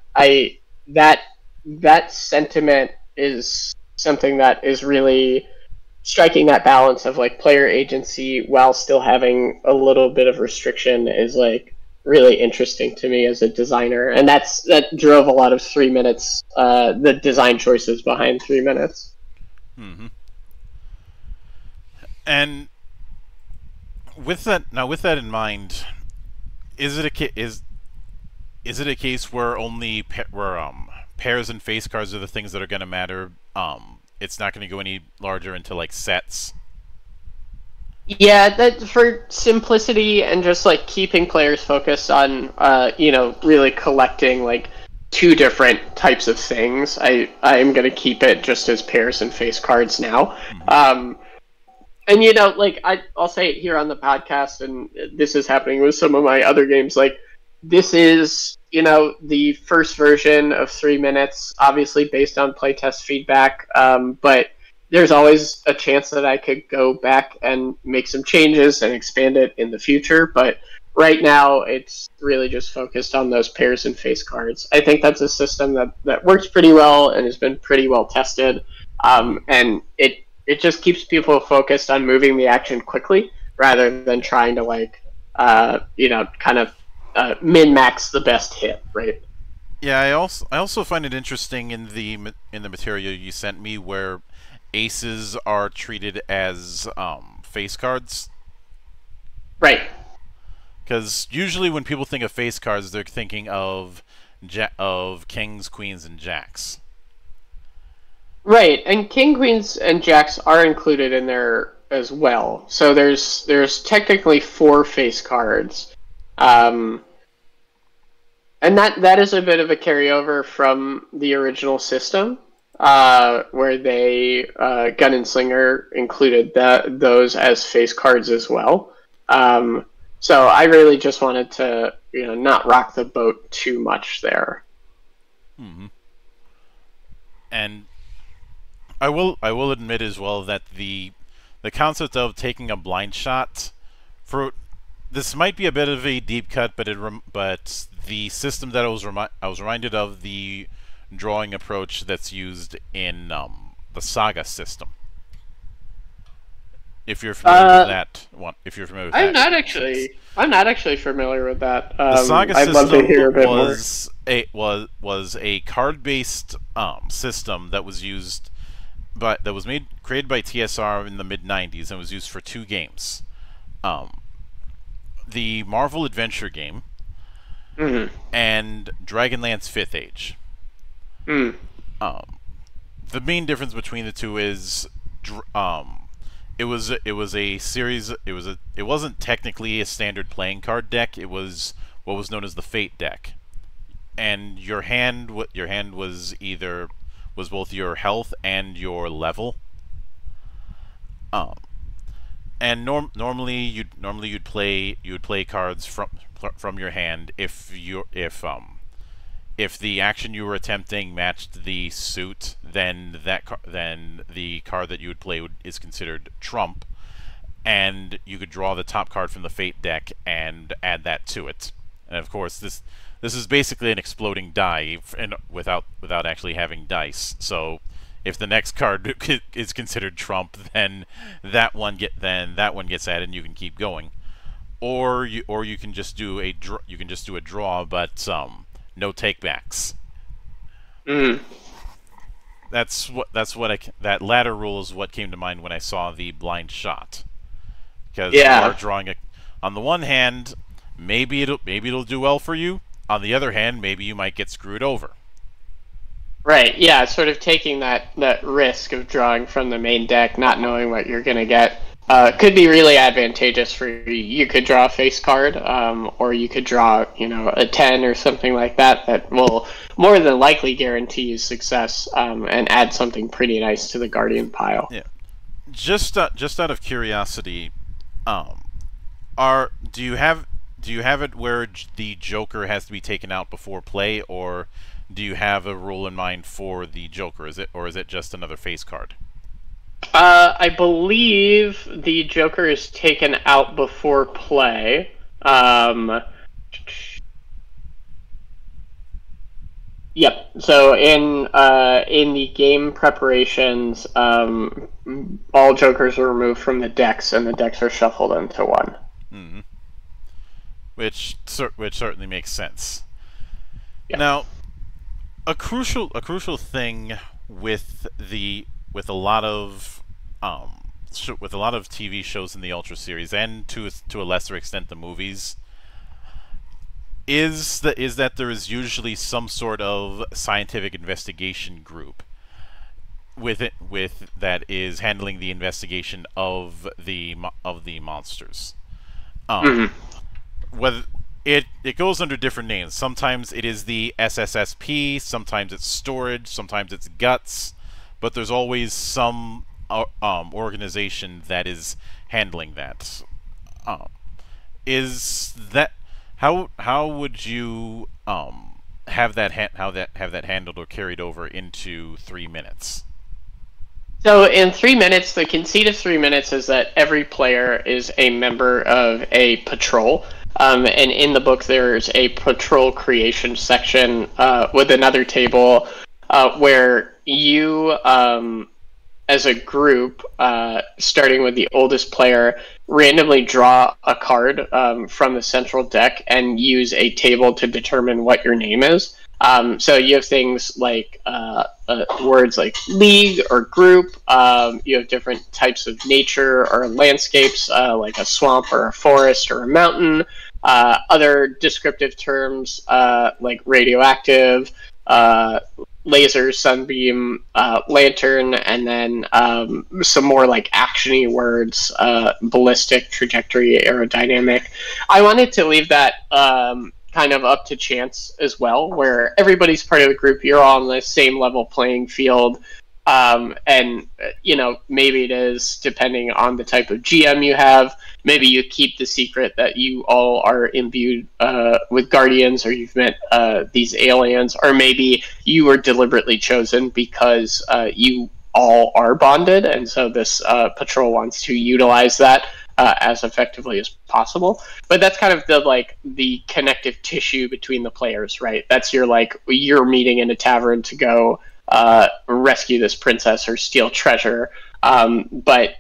sentiment is something that is really striking that balance of like player agency while still having a little bit of restriction is like really interesting to me as a designer, and that drove a lot of 3 minutes, the design choices behind 3 minutes. Mm-hmm. And with that in mind, is it a case where only pairs and face cards are the things that are going to matter? It's not going to go any larger into like sets. Yeah, that for simplicity and just like keeping players focused on you know, really collecting like two different types of things. I'm gonna keep it just as pairs and face cards now. Mm-hmm. And you know, like I'll say it here on the podcast, and this is happening with some of my other games. Like this is, you know, the first version of 3 minutes, obviously based on playtest feedback, but there's always a chance that I could go back and make some changes and expand it in the future, but right now it's really just focused on those pairs and face cards. I think that's a system that works pretty well and has been pretty well tested, and it just keeps people focused on moving the action quickly rather than trying to like you know, kind of min-max the best hit, right? Yeah, I also find it interesting in the material you sent me where aces are treated as face cards. Right. Because usually when people think of face cards, they're thinking of kings, queens, and jacks. Right, and king, queens, and jacks are included in there as well. So there's technically 4 face cards. And that is a bit of a carryover from the original system. Where they Gun and Slinger included those as face cards as well. So I really just wanted to, you know, not rock the boat too much there. Mm-hmm. And I will admit as well that the concept of taking a blind shot for this might be a bit of a deep cut, but but the system that I was reminded of the drawing approach that's used in the Saga system. If you're familiar with that one, I'm not actually familiar with that. The Saga I'd system love to hear a bit was more. was a card-based system that was used, but that was created by TSR in the mid '90s and was used for 2 games, the Marvel Adventure game, mm-hmm, and Dragonlance: Fifth Age. Mm. The main difference between the two is, it was a series. It wasn't technically a standard playing card deck. It was what was known as the Fate deck, and your hand was both your health and your level. And normally you'd play cards from your hand if the action you were attempting matched the suit, then the card that you would play is considered trump, and you could draw the top card from the Fate deck and add that to it. And of course, this is basically an exploding die, and without actually having dice. So if the next card is considered trump, then that one gets added, and you can keep going. Or you can just do a draw, but no takebacks. Mm. That latter rule is what came to mind when I saw the blind shot, because you are drawing a. On the one hand, maybe it'll do well for you. On the other hand, maybe you might get screwed over. Right, yeah, sort of taking that risk of drawing from the main deck, not knowing what you're going to get, could be really advantageous for you. You could draw a face card, or you could draw, you know, a 10 or something like that that will more than likely guarantee you success, and add something pretty nice to the Guardian pile. Yeah. Just out of curiosity, do you have it where the Joker has to be taken out before play, or do you have a rule in mind for the Joker? Is it just another face card? I believe the Joker is taken out before play. Yep. So in the game preparations, all Jokers are removed from the decks, and the decks are shuffled into one. Mm-hmm. Which certainly makes sense. Yep. Now, a crucial thing with a lot of TV shows in the Ultra series, and to a lesser extent the movies, is that there is usually some sort of scientific investigation group that is handling the investigation of the monsters. Mm-hmm. Whether It goes under different names. Sometimes it is the SSSP, sometimes it's Storage, sometimes it's Guts, but there's always some organization that is handling that. How would you have that handled or carried over into 3 minutes? So in 3 minutes, the conceit of 3 minutes is that every player is a member of a patrol. And in the book, there's a patrol creation section with another table where you, as a group, starting with the oldest player, randomly draw a card from the central deck and use a table to determine what your name is. So you have things like words like league or group. You have different types of nature or landscapes, like a swamp or a forest or a mountain. Other descriptive terms like radioactive, laser, sunbeam, lantern, and then some more like action-y words, ballistic, trajectory, aerodynamic. I wanted to leave that kind of up to chance as well, where everybody's part of the group, you're all on the same level playing field, and you know, maybe it is, depending on the type of GM you have, maybe you keep the secret that you all are imbued with Guardians, or you've met these aliens, or maybe you were deliberately chosen because you all are bonded, and so this patrol wants to utilize that as effectively as possible. But that's kind of the connective tissue between the players, right? That's your you're meeting in a tavern to go rescue this princess or steal treasure, but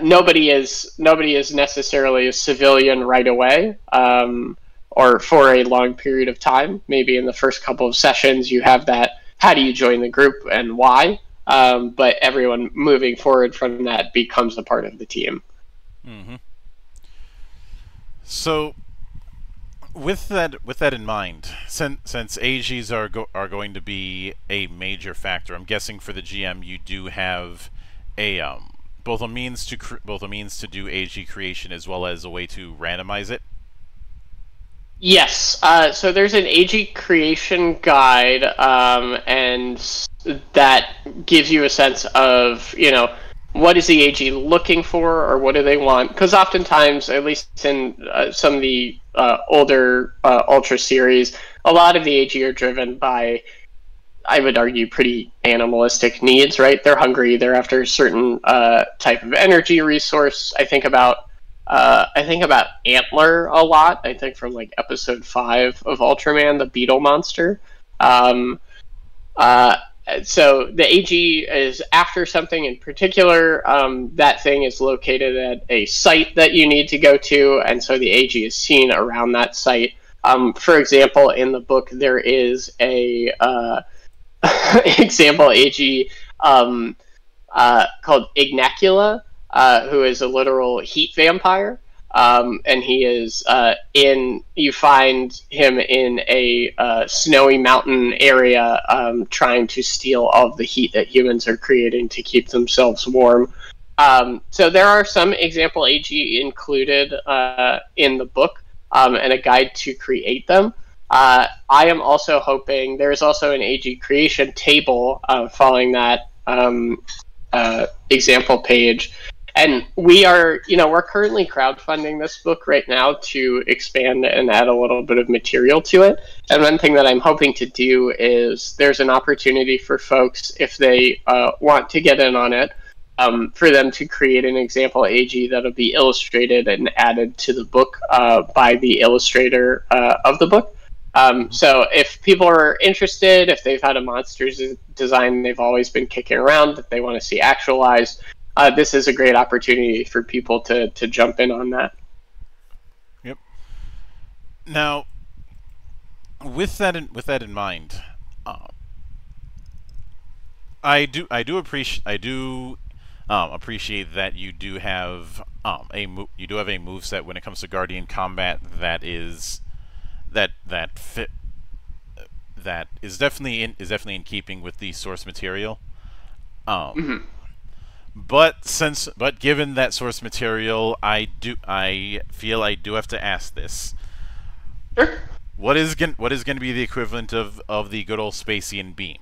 nobody is necessarily a civilian right away, or for a long period of time. Maybe in the first couple of sessions you have that, how do you join the group and why, but everyone moving forward from that becomes a part of the team. Mm-hmm. So, with that in mind, since AGs are going to be a major factor, I'm guessing for the GM you do have a both a means to do AG creation as well as a way to randomize it. Yes. So there's an AG creation guide, and that gives you a sense of, you know, what is the AG looking for, or what do they want? Because oftentimes, at least in some of the older Ultra series, a lot of the AG are driven by I would argue, pretty animalistic needs, right? They're hungry. They're after a certain type of energy resource. I think about Antler a lot. I think from like episode 5 of Ultraman, the beetle monster. So the AG is after something in particular. That thing is located at a site that you need to go to, and so the AG is seen around that site. For example, in the book, there is a example AG called Ignacula, who is a literal heat vampire, and he is you find him in a snowy mountain area trying to steal all of the heat that humans are creating to keep themselves warm. So there are some example AG included in the book. And a guide to create them. I am also hoping there is also an AG creation table following that example page, and we are, we're currently crowdfunding this book right now to expand and add a little bit of material to it. And one thing that I'm hoping to do is there's an opportunity for folks if they want to get in on it, for them to create an example AG that'll be illustrated and added to the book by the illustrator of the book. So if people are interested, if they've had a monster's design they've always been kicking around that they want to see actualized, this is a great opportunity for people to jump in on that. Yep. Now, with that in mind, I do appreciate that you do have a moveset when it comes to Guardian Combat that is definitely in keeping with the source material. But given that source material, I feel I do have to ask this. Sure. What is going to be the equivalent of the good old Spacian Beam?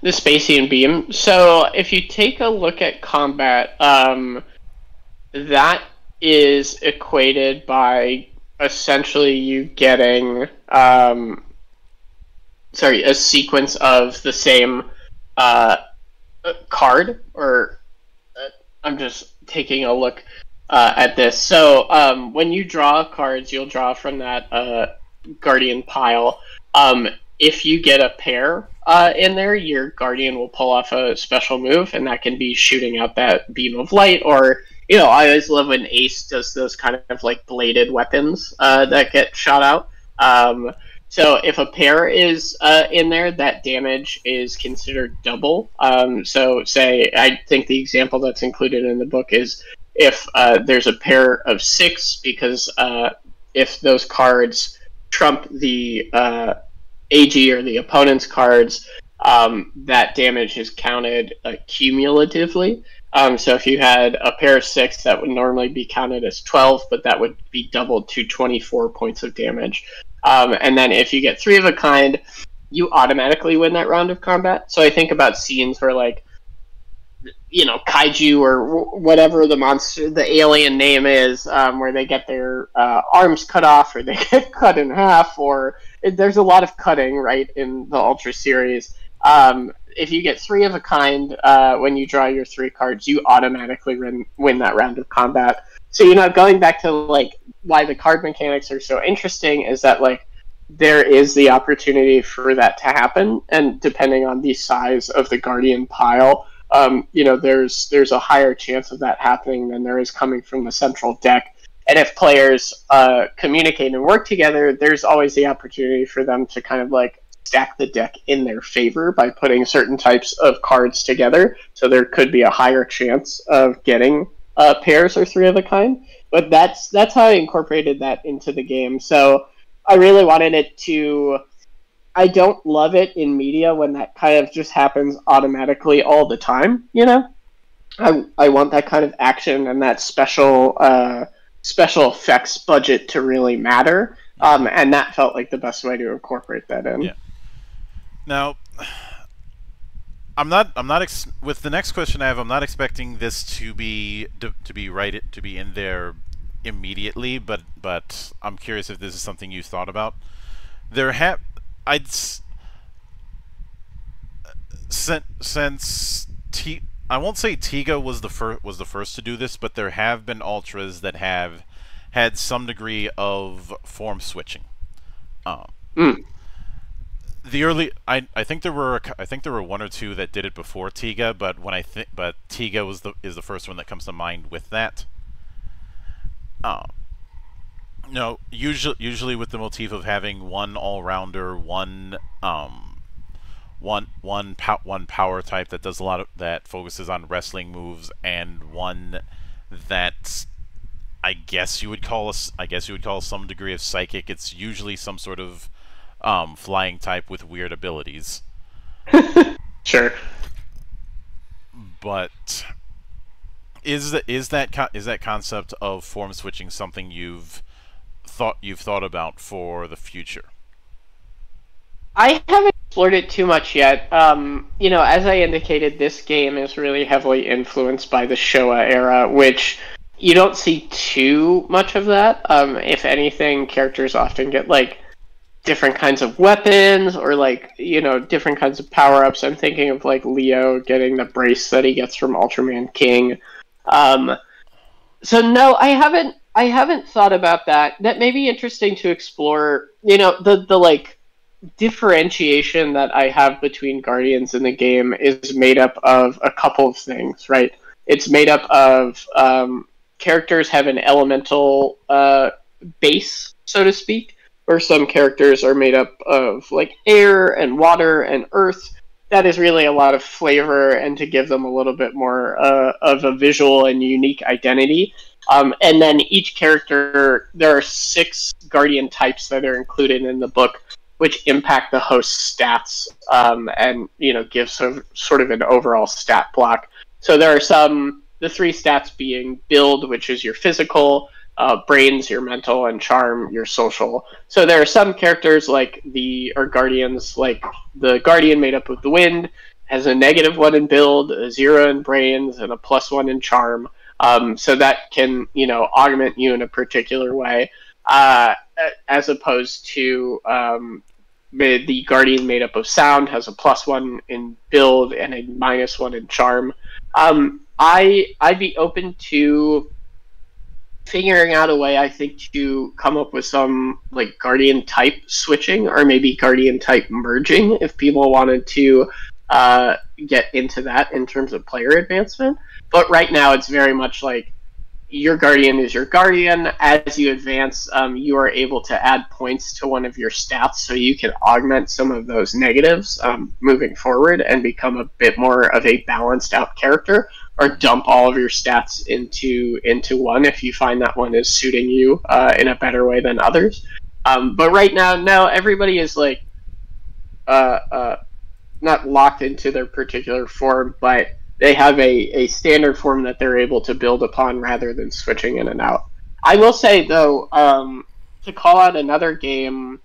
The Spacian Beam. So if you take a look at combat, that is equated by essentially you getting a sequence of the same card. Or I'm just taking a look at this. So when you draw cards, you'll draw from that Guardian pile. If you get a pair in there, your Guardian will pull off a special move, and that can be shooting out that beam of light, or, I always love when Ace does those kind of, bladed weapons that get shot out. So if a pair is in there, that damage is considered double. So, say, I think the example that's included in the book is if there's a pair of 6, because if those cards trump the... AG or the opponent's cards, that damage is counted cumulatively. So if you had a pair of 6, that would normally be counted as 12, but that would be doubled to 24 points of damage. And then if you get 3 of a kind, you automatically win that round of combat. So I think about scenes where, kaiju or whatever the monster, the alien name is, where they get their arms cut off or they get cut in half, or... There's a lot of cutting, right, in the Ultra series. If you get 3 of a kind, when you draw your 3 cards, you automatically win that round of combat. So, going back to, why the card mechanics are so interesting is that, there is the opportunity for that to happen, and depending on the size of the Guardian pile, there's a higher chance of that happening than there is coming from the central deck. And if players communicate and work together, there's always the opportunity for them to kind of stack the deck in their favor by putting certain types of cards together. So there could be a higher chance of getting pairs or 3 of a kind. But that's how I incorporated that into the game. So I really wanted it to... I don't love it in media when that kind of just happens automatically all the time, I want that kind of action and that special effects budget to really matter, and that felt like the best way to incorporate that in. Yeah. Now, with the next question I have, I'm not expecting this to be in there immediately, but I'm curious if this is something you thought about. There have I'd I won't say Tiga was the first to do this, but there have been ultras that have had some degree of form switching. The early, I think there were one or two that did it before Tiga, but Tiga is the first one that comes to mind with that. No, usually with the motif of having one all-rounder, one power type that does a lot of that focuses on wrestling moves, and one that I guess you would call some degree of psychic. It's usually some sort of flying type with weird abilities. Sure. But is that concept of form switching something you've thought about for the future? I haven't explored it too much yet. You know, as I indicated, this game is really heavily influenced by the Showa era, which you don't see too much of that. If anything, characters often get, like, different kinds of weapons or, like, you know, different kinds of power-ups. I'm thinking of, like, Leo getting the brace that he gets from Ultraman King. So, no, I haven't thought about that. That may be interesting to explore, you know, the like, differentiation that I have between Guardians in the game is made up of a couple of things, right? It's made up of characters have an elemental base, so to speak, or some characters are made up of like air and water and earth. That is really a lot of flavor and to give them a little bit more of a visual and unique identity. And then each character, there are 6 Guardian types that are included in the book, which impact the host's stats and, you know, give sort of an overall stat block. So there are the 3 stats being build, which is your physical, brains, your mental, and charm, your social. So there are some characters like the Guardian made up of the wind has a -1 in build, a 0 in brains, and a +1 in charm. So that can, you know, augment you in a particular way. As opposed to the Guardian made up of sound has a +1 in build and a -1 in charm. I'd be open to figuring out a way, I think, to come up with some like Guardian type switching or maybe Guardian type merging if people wanted to get into that in terms of player advancement. But right now it's very much like your Guardian is your Guardian. As you advance, you are able to add points to one of your stats, so you can augment some of those negatives moving forward and become a bit more of a balanced out character, or dump all of your stats into one if you find that one is suiting you in a better way than others. But right now, no, everybody is like not locked into their particular form, but they have a standard form that they're able to build upon rather than switching in and out. I will say, though, to call out another game,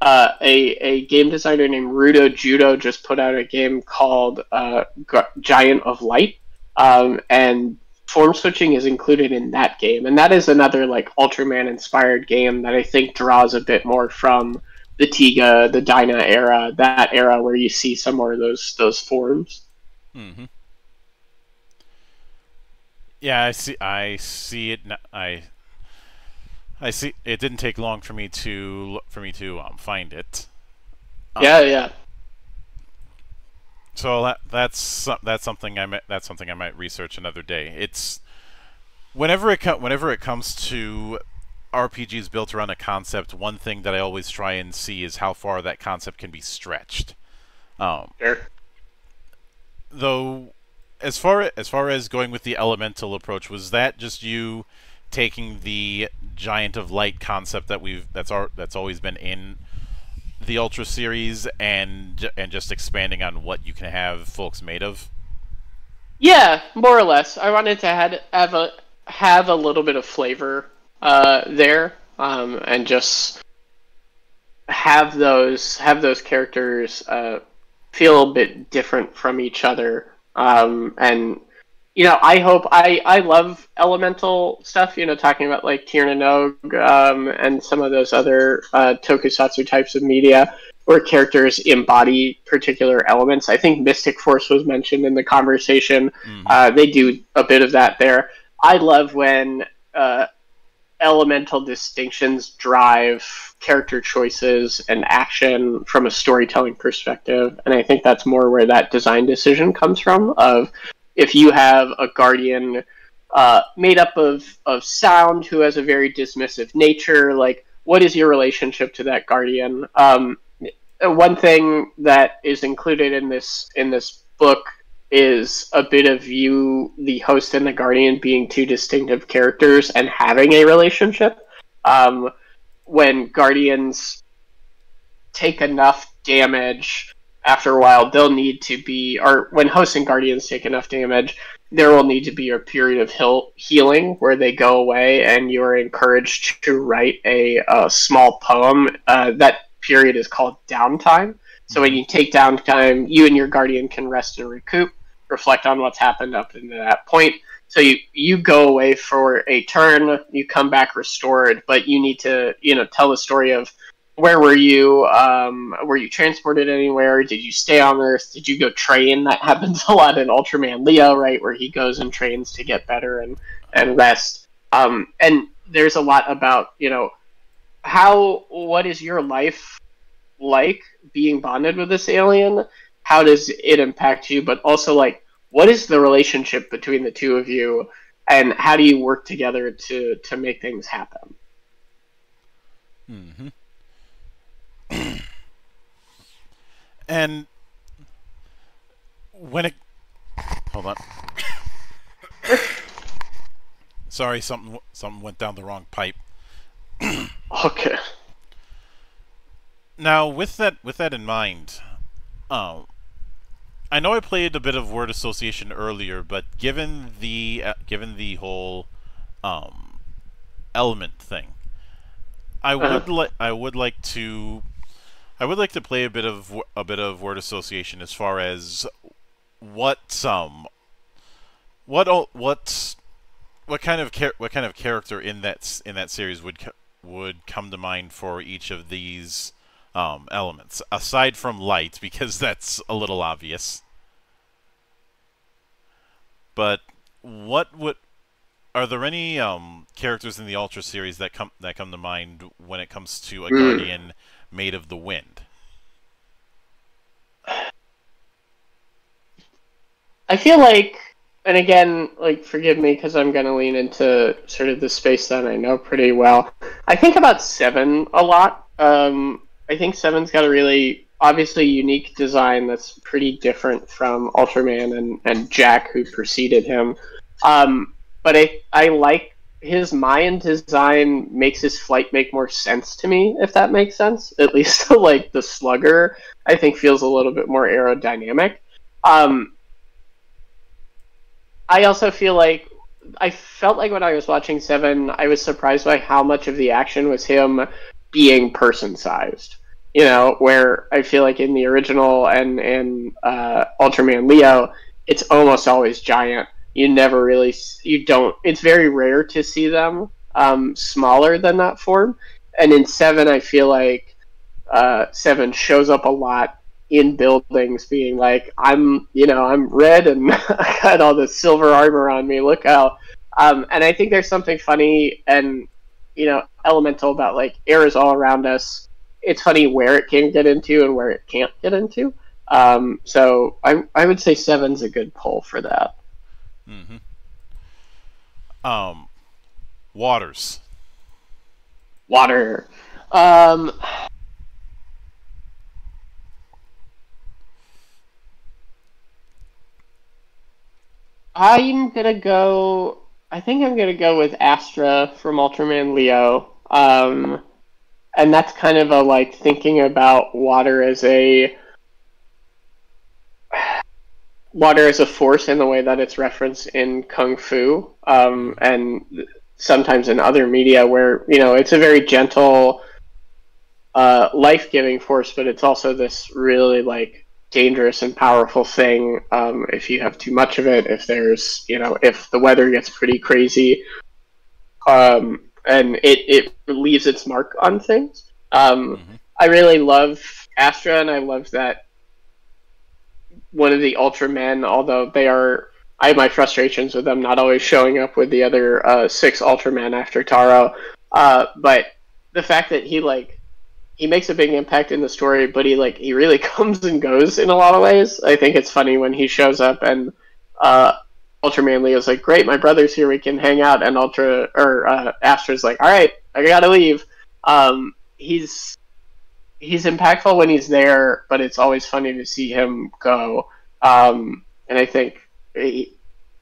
a game designer named Rudo Judo just put out a game called Giant of Light, and form switching is included in that game. And that is another like Ultraman-inspired game that I think draws a bit more from the Tiga, the Dyna era, that era where you see some more of those forms. Mm-hmm. Yeah, I see it. I see. It didn't take long for me to find it. Yeah. So that's something I might research another day. It's whenever it comes to RPGs built around a concept, one thing that I always try and see is how far that concept can be stretched. Sure. Though, As far as going with the elemental approach, was that just you taking the Giant of Light concept that's always been in the Ultra series and just expanding on what you can have folks made of? Yeah, more or less. I wanted to have a little bit of flavor there, and just have those characters feel a bit different from each other. And, you know, I love elemental stuff, you know, talking about like Tir na Nog, and some of those other Tokusatsu types of media. or characters embody particular elements. I think Mystic Force was mentioned in the conversation. Mm-hmm. They do a bit of that there. I love when elemental distinctions drive character choices and action from a storytelling perspective, and I think that's more where that design decision comes from, of if you have a guardian made up of sound who has a very dismissive nature, like, what is your relationship to that guardian? One thing that is included in this book is a bit of you, the host and the guardian, being two distinctive characters and having a relationship. When guardians take enough damage, after a while they'll need to be, or when hosts and guardians take enough damage, there will need to be a period of healing where they go away, and you're encouraged to write a small poem. That period is called downtime. So when you take downtime, you and your guardian can rest and recoup, reflect on what's happened up into that point. So you go away for a turn, you come back restored, but you need to, tell the story of where were you, were you transported anywhere, did you stay on Earth, did you go train? That happens a lot in Ultraman Leo, right, where he goes and trains to get better and rest. And there's a lot about, what is your life like being bonded with this alien? How does it impact you? But also, like, what is the relationship between the two of you, and how do you work together to make things happen? Mm-hmm. And when it... Hold on. Sorry, something went down the wrong pipe. Okay. Now, with that in mind, I know I played a bit of word association earlier, but given the whole element thing, I would like to play a bit of word association as far as what kind of character in that series would come to mind for each of these elements, aside from light, because that's a little obvious. But are there any characters in the Ultra series that come to mind when it comes to a guardian made of the wind? I feel like, and again, like, forgive me because I'm going to lean into sort of the space that I know pretty well. I think about Seven a lot. I think Seven's got a really, obviously, unique design that's pretty different from Ultraman and Jack, who preceded him. But I like his Mayan design. Makes his flight make more sense to me, if that makes sense. At least, like, the Slugger, I think, feels a little bit more aerodynamic. I also feel like, I felt like when I was watching Seven, I was surprised by how much of the action was him being person-sized. Where I feel like in the original and Ultraman Leo, it's almost always giant. It's very rare to see them smaller than that form. And in Seven, I feel like Seven shows up a lot in buildings being like, I'm red and I got all this silver armor on me, look out. And I think there's something funny and, elemental about, like, air is all around us. It's funny where it can get into and where it can't get into. So I would say Seven's a good pull for that. Mm-hmm. Waters. Water. I think I'm gonna go with Astra from Ultraman Leo. And that's kind of a, like, thinking about water as a force in the way that it's referenced in Kung Fu, and sometimes in other media, where, it's a very gentle, life-giving force, but it's also this really, like, dangerous and powerful thing, if you have too much of it, if the weather gets pretty crazy, and it leaves its mark on things. I really love Astra, and I love that one of the Ultramen, although they are, I have my frustrations with them not always showing up with the other six Ultramen after Taro, but the fact that he, like, he makes a big impact in the story, but he, like, he really comes and goes in a lot of ways. I think it's funny when he shows up and Ultraman Leo's like, great, my brother's here, we can hang out, and Astra's like, alright, I gotta leave. He's impactful when he's there, but it's always funny to see him go. And I think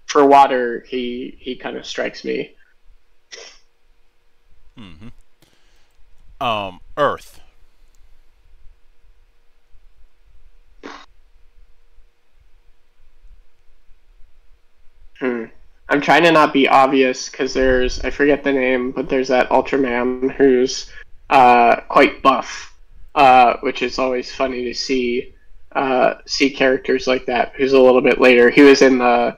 for Water, he kind of strikes me. Mm-hmm. Earth. I'm trying to not be obvious because there's, I forget the name, but there's that Ultraman who's quite buff, which is always funny to see characters like that. Who's a little bit later. He was in the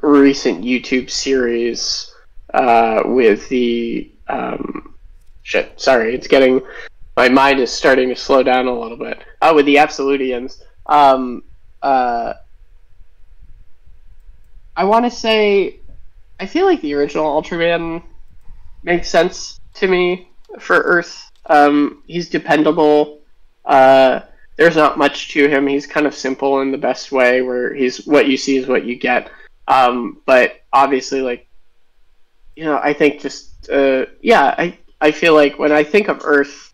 recent YouTube series with the shit. Sorry, it's getting, my mind is starting to slow down a little bit. Oh, with the Absolutians. I want to say, I feel like the original Ultraman makes sense to me for Earth. He's dependable. There's not much to him. He's kind of simple in the best way, where he's, what you see is what you get. But obviously, like, you know, I think just, yeah, I feel like when I think of Earth,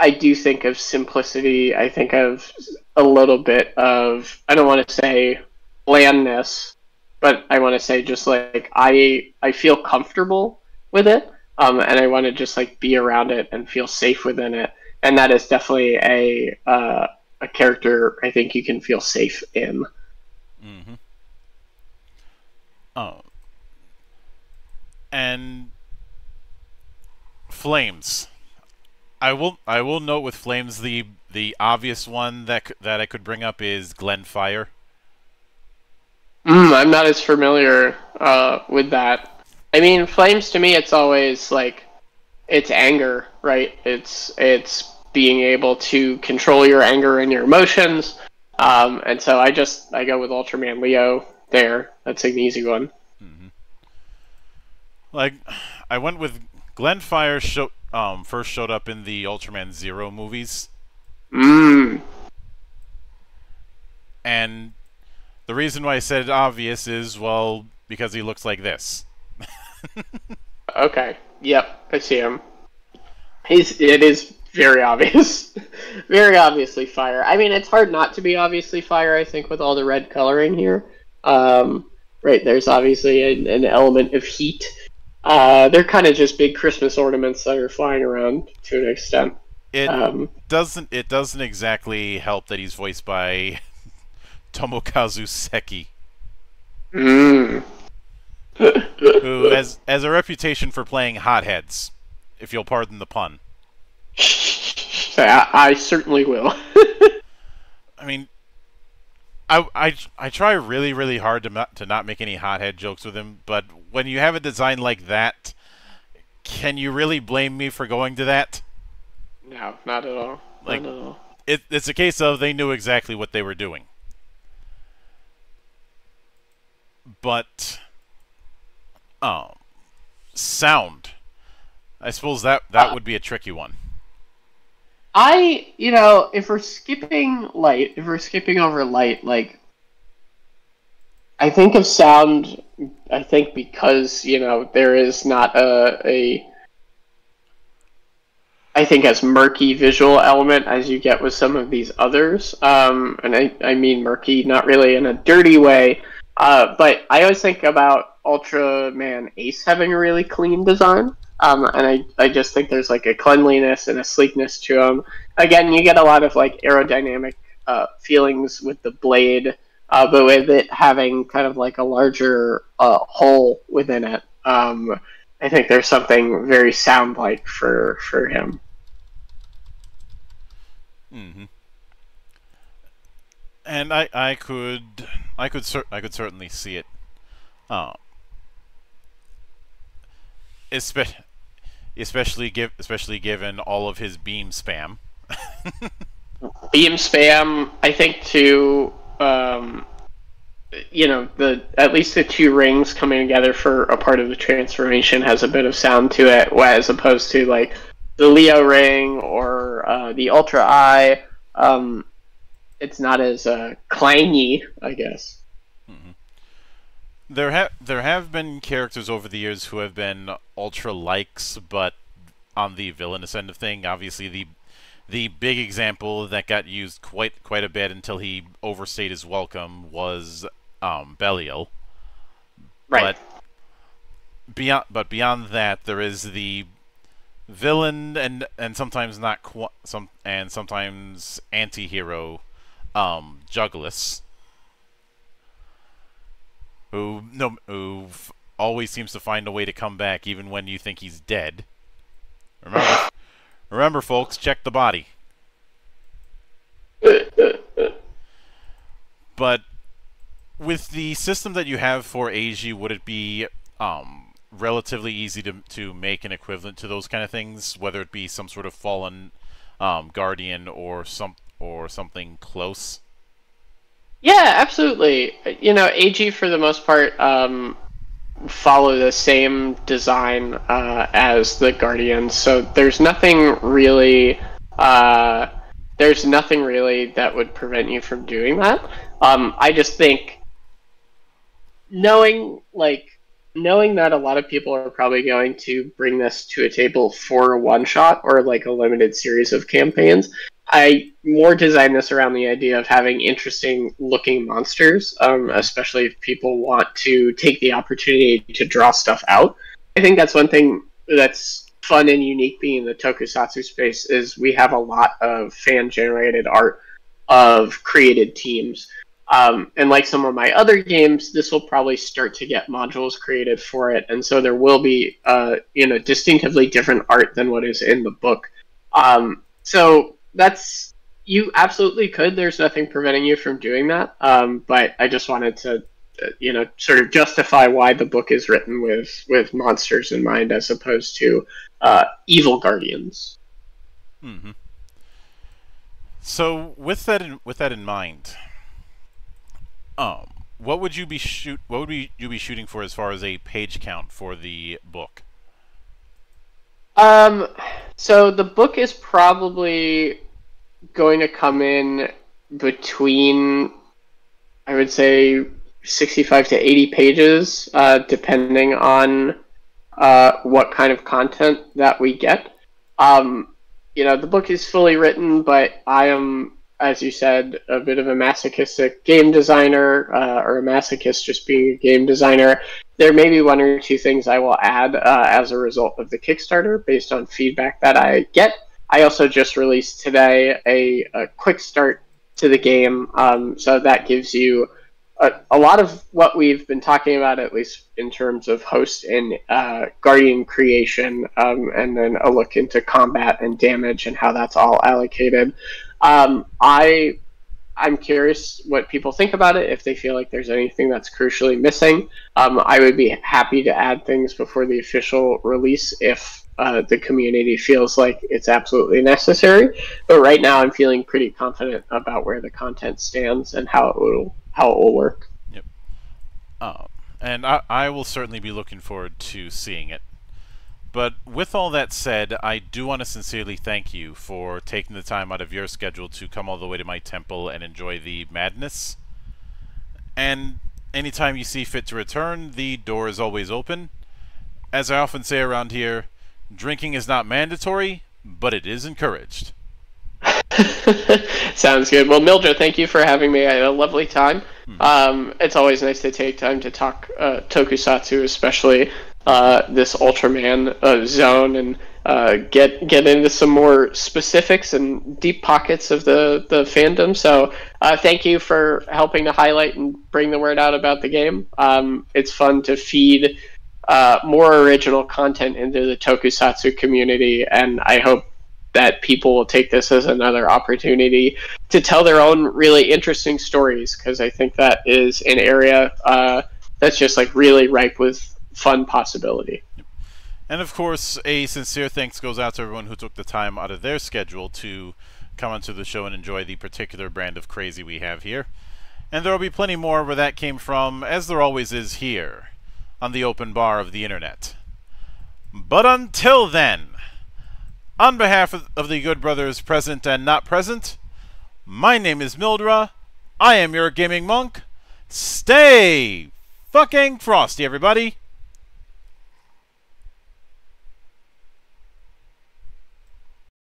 I do think of simplicity. I think of a little bit of, I don't want to say blandness, but I want to say just like, I feel comfortable with it, and I want to just like be around it and feel safe within it. And that is definitely a character I think you can feel safe in. Mm-hmm. Oh. And Flames. I will note with Flames, the obvious one that I could bring up is Glenfire. I'm not as familiar with that. I mean, Flames to me, it's always like, it's anger, right? It's being able to control your anger and your emotions, and so I go with Ultraman Leo there. That's an easy one. Mm-hmm. Like, I went with Glenfire. First showed up in the Ultraman Zero movies. And the reason why I said obvious is, well, because he looks like this. Okay. Yep. I see him. It is very obvious. Very obviously fire. I mean, it's hard not to be obviously fire, I think, with all the red coloring here. Right, there's obviously an element of heat. They're kind of just big Christmas ornaments that are flying around to an extent. It doesn't exactly help that he's voiced by Tomokazu Seki, who has a reputation for playing hotheads, if you'll pardon the pun. I certainly will. I mean, I try really, really hard to not make any hothead jokes with him, but when you have a design like that, can you really blame me for going to that? No, not at all. Like, not at all. It's a case of they knew exactly what they were doing. But, sound. I suppose that would be a tricky one. You know, if we're skipping over light, like, I think of sound, I think because, you know, there is not I think as murky visual element as you get with some of these others, and I mean murky, not really in a dirty way, but I always think about Ultraman Ace having a really clean design. And I just think there's like a cleanliness and a sleekness to them. Again, you get a lot of like aerodynamic feelings with the blade, but with it having kind of like a larger hole within it. I think there's something very sound-like for him. Mm-hmm. And I could certainly see it. especially given all of his beam spam. Beam spam, I think, to you know, at least the two rings coming together for a part of the transformation has a bit of sound to it, as opposed to like the Leo ring or the Ultra Eye. It's not as clangy, I guess. Mm-hmm. There have been characters over the years who have been ultra likes, but on the villainous end of thing. Obviously, the big example that got used quite a bit until he overstayed his welcome was Belial. Right. But beyond that, there is the villain and sometimes not sometimes anti-hero Juggless, who always seems to find a way to come back even when you think he's dead. Remember folks, check the body. But with the system that you have for Eiji, would it be relatively easy to make an equivalent to those kind of things, whether it be some sort of fallen guardian or something close? Yeah, absolutely. You know, AG for the most part follow the same design as the Guardians, so there's nothing really that would prevent you from doing that. I just think knowing that a lot of people are probably going to bring this to a table for a one-shot or like a limited series of campaigns, I more designed this around the idea of having interesting-looking monsters, especially if people want to take the opportunity to draw stuff out. I think that's one thing that's fun and unique being in the tokusatsu space is we have a lot of fan-generated art of created teams. And like some of my other games, this will probably start to get modules created for it, and so there will be you know, distinctively different art than what is in the book. So that's, you absolutely could. There's nothing preventing you from doing that. But I just wanted to, you know, sort of justify why the book is written with monsters in mind as opposed to evil guardians. Mm-hmm. So with that in mind, what would you be shooting for as far as a page count for the book? So the book is probably going to come in between, I would say, 65 to 80 pages, depending on what kind of content that we get. You know, the book is fully written, but I am, as you said, a bit of a masochistic game designer, or a masochist just being a game designer. There may be one or two things I will add as a result of the Kickstarter based on feedback that I get. I also just released today a quick start to the game, so that gives you a lot of what we've been talking about, at least in terms of host and guardian creation, and then a look into combat and damage and how that's all allocated. I'm curious what people think about it, if they feel like there's anything that's crucially missing. I would be happy to add things before the official release if the community feels like it's absolutely necessary. But right now I'm feeling pretty confident about where the content stands and how it will work. Yep. And I will certainly be looking forward to seeing it. But with all that said, I do want to sincerely thank you for taking the time out of your schedule to come all the way to my temple and enjoy the madness. And anytime you see fit to return, the door is always open. As I often say around here, drinking is not mandatory, but it is encouraged. Sounds good. Well, Mildra, thank you for having me. I had a lovely time. It's always nice to take time to talk tokusatsu, especially this Ultraman zone, and get into some more specifics and deep pockets of the fandom. So thank you for helping to highlight and bring the word out about the game. It's fun to feed more original content into the tokusatsu community, and I hope that people will take this as another opportunity to tell their own really interesting stories, because I think that is an area that's just like really ripe with fun possibility. And of course, a sincere thanks goes out to everyone who took the time out of their schedule to come onto the show and enjoy the particular brand of crazy we have here. And there will be plenty more where that came from, as there always is here, on the open bar of the internet. But until then, on behalf of the good brothers present and not present, my name is Mildra, I am your gaming monk. Stay fucking frosty, everybody!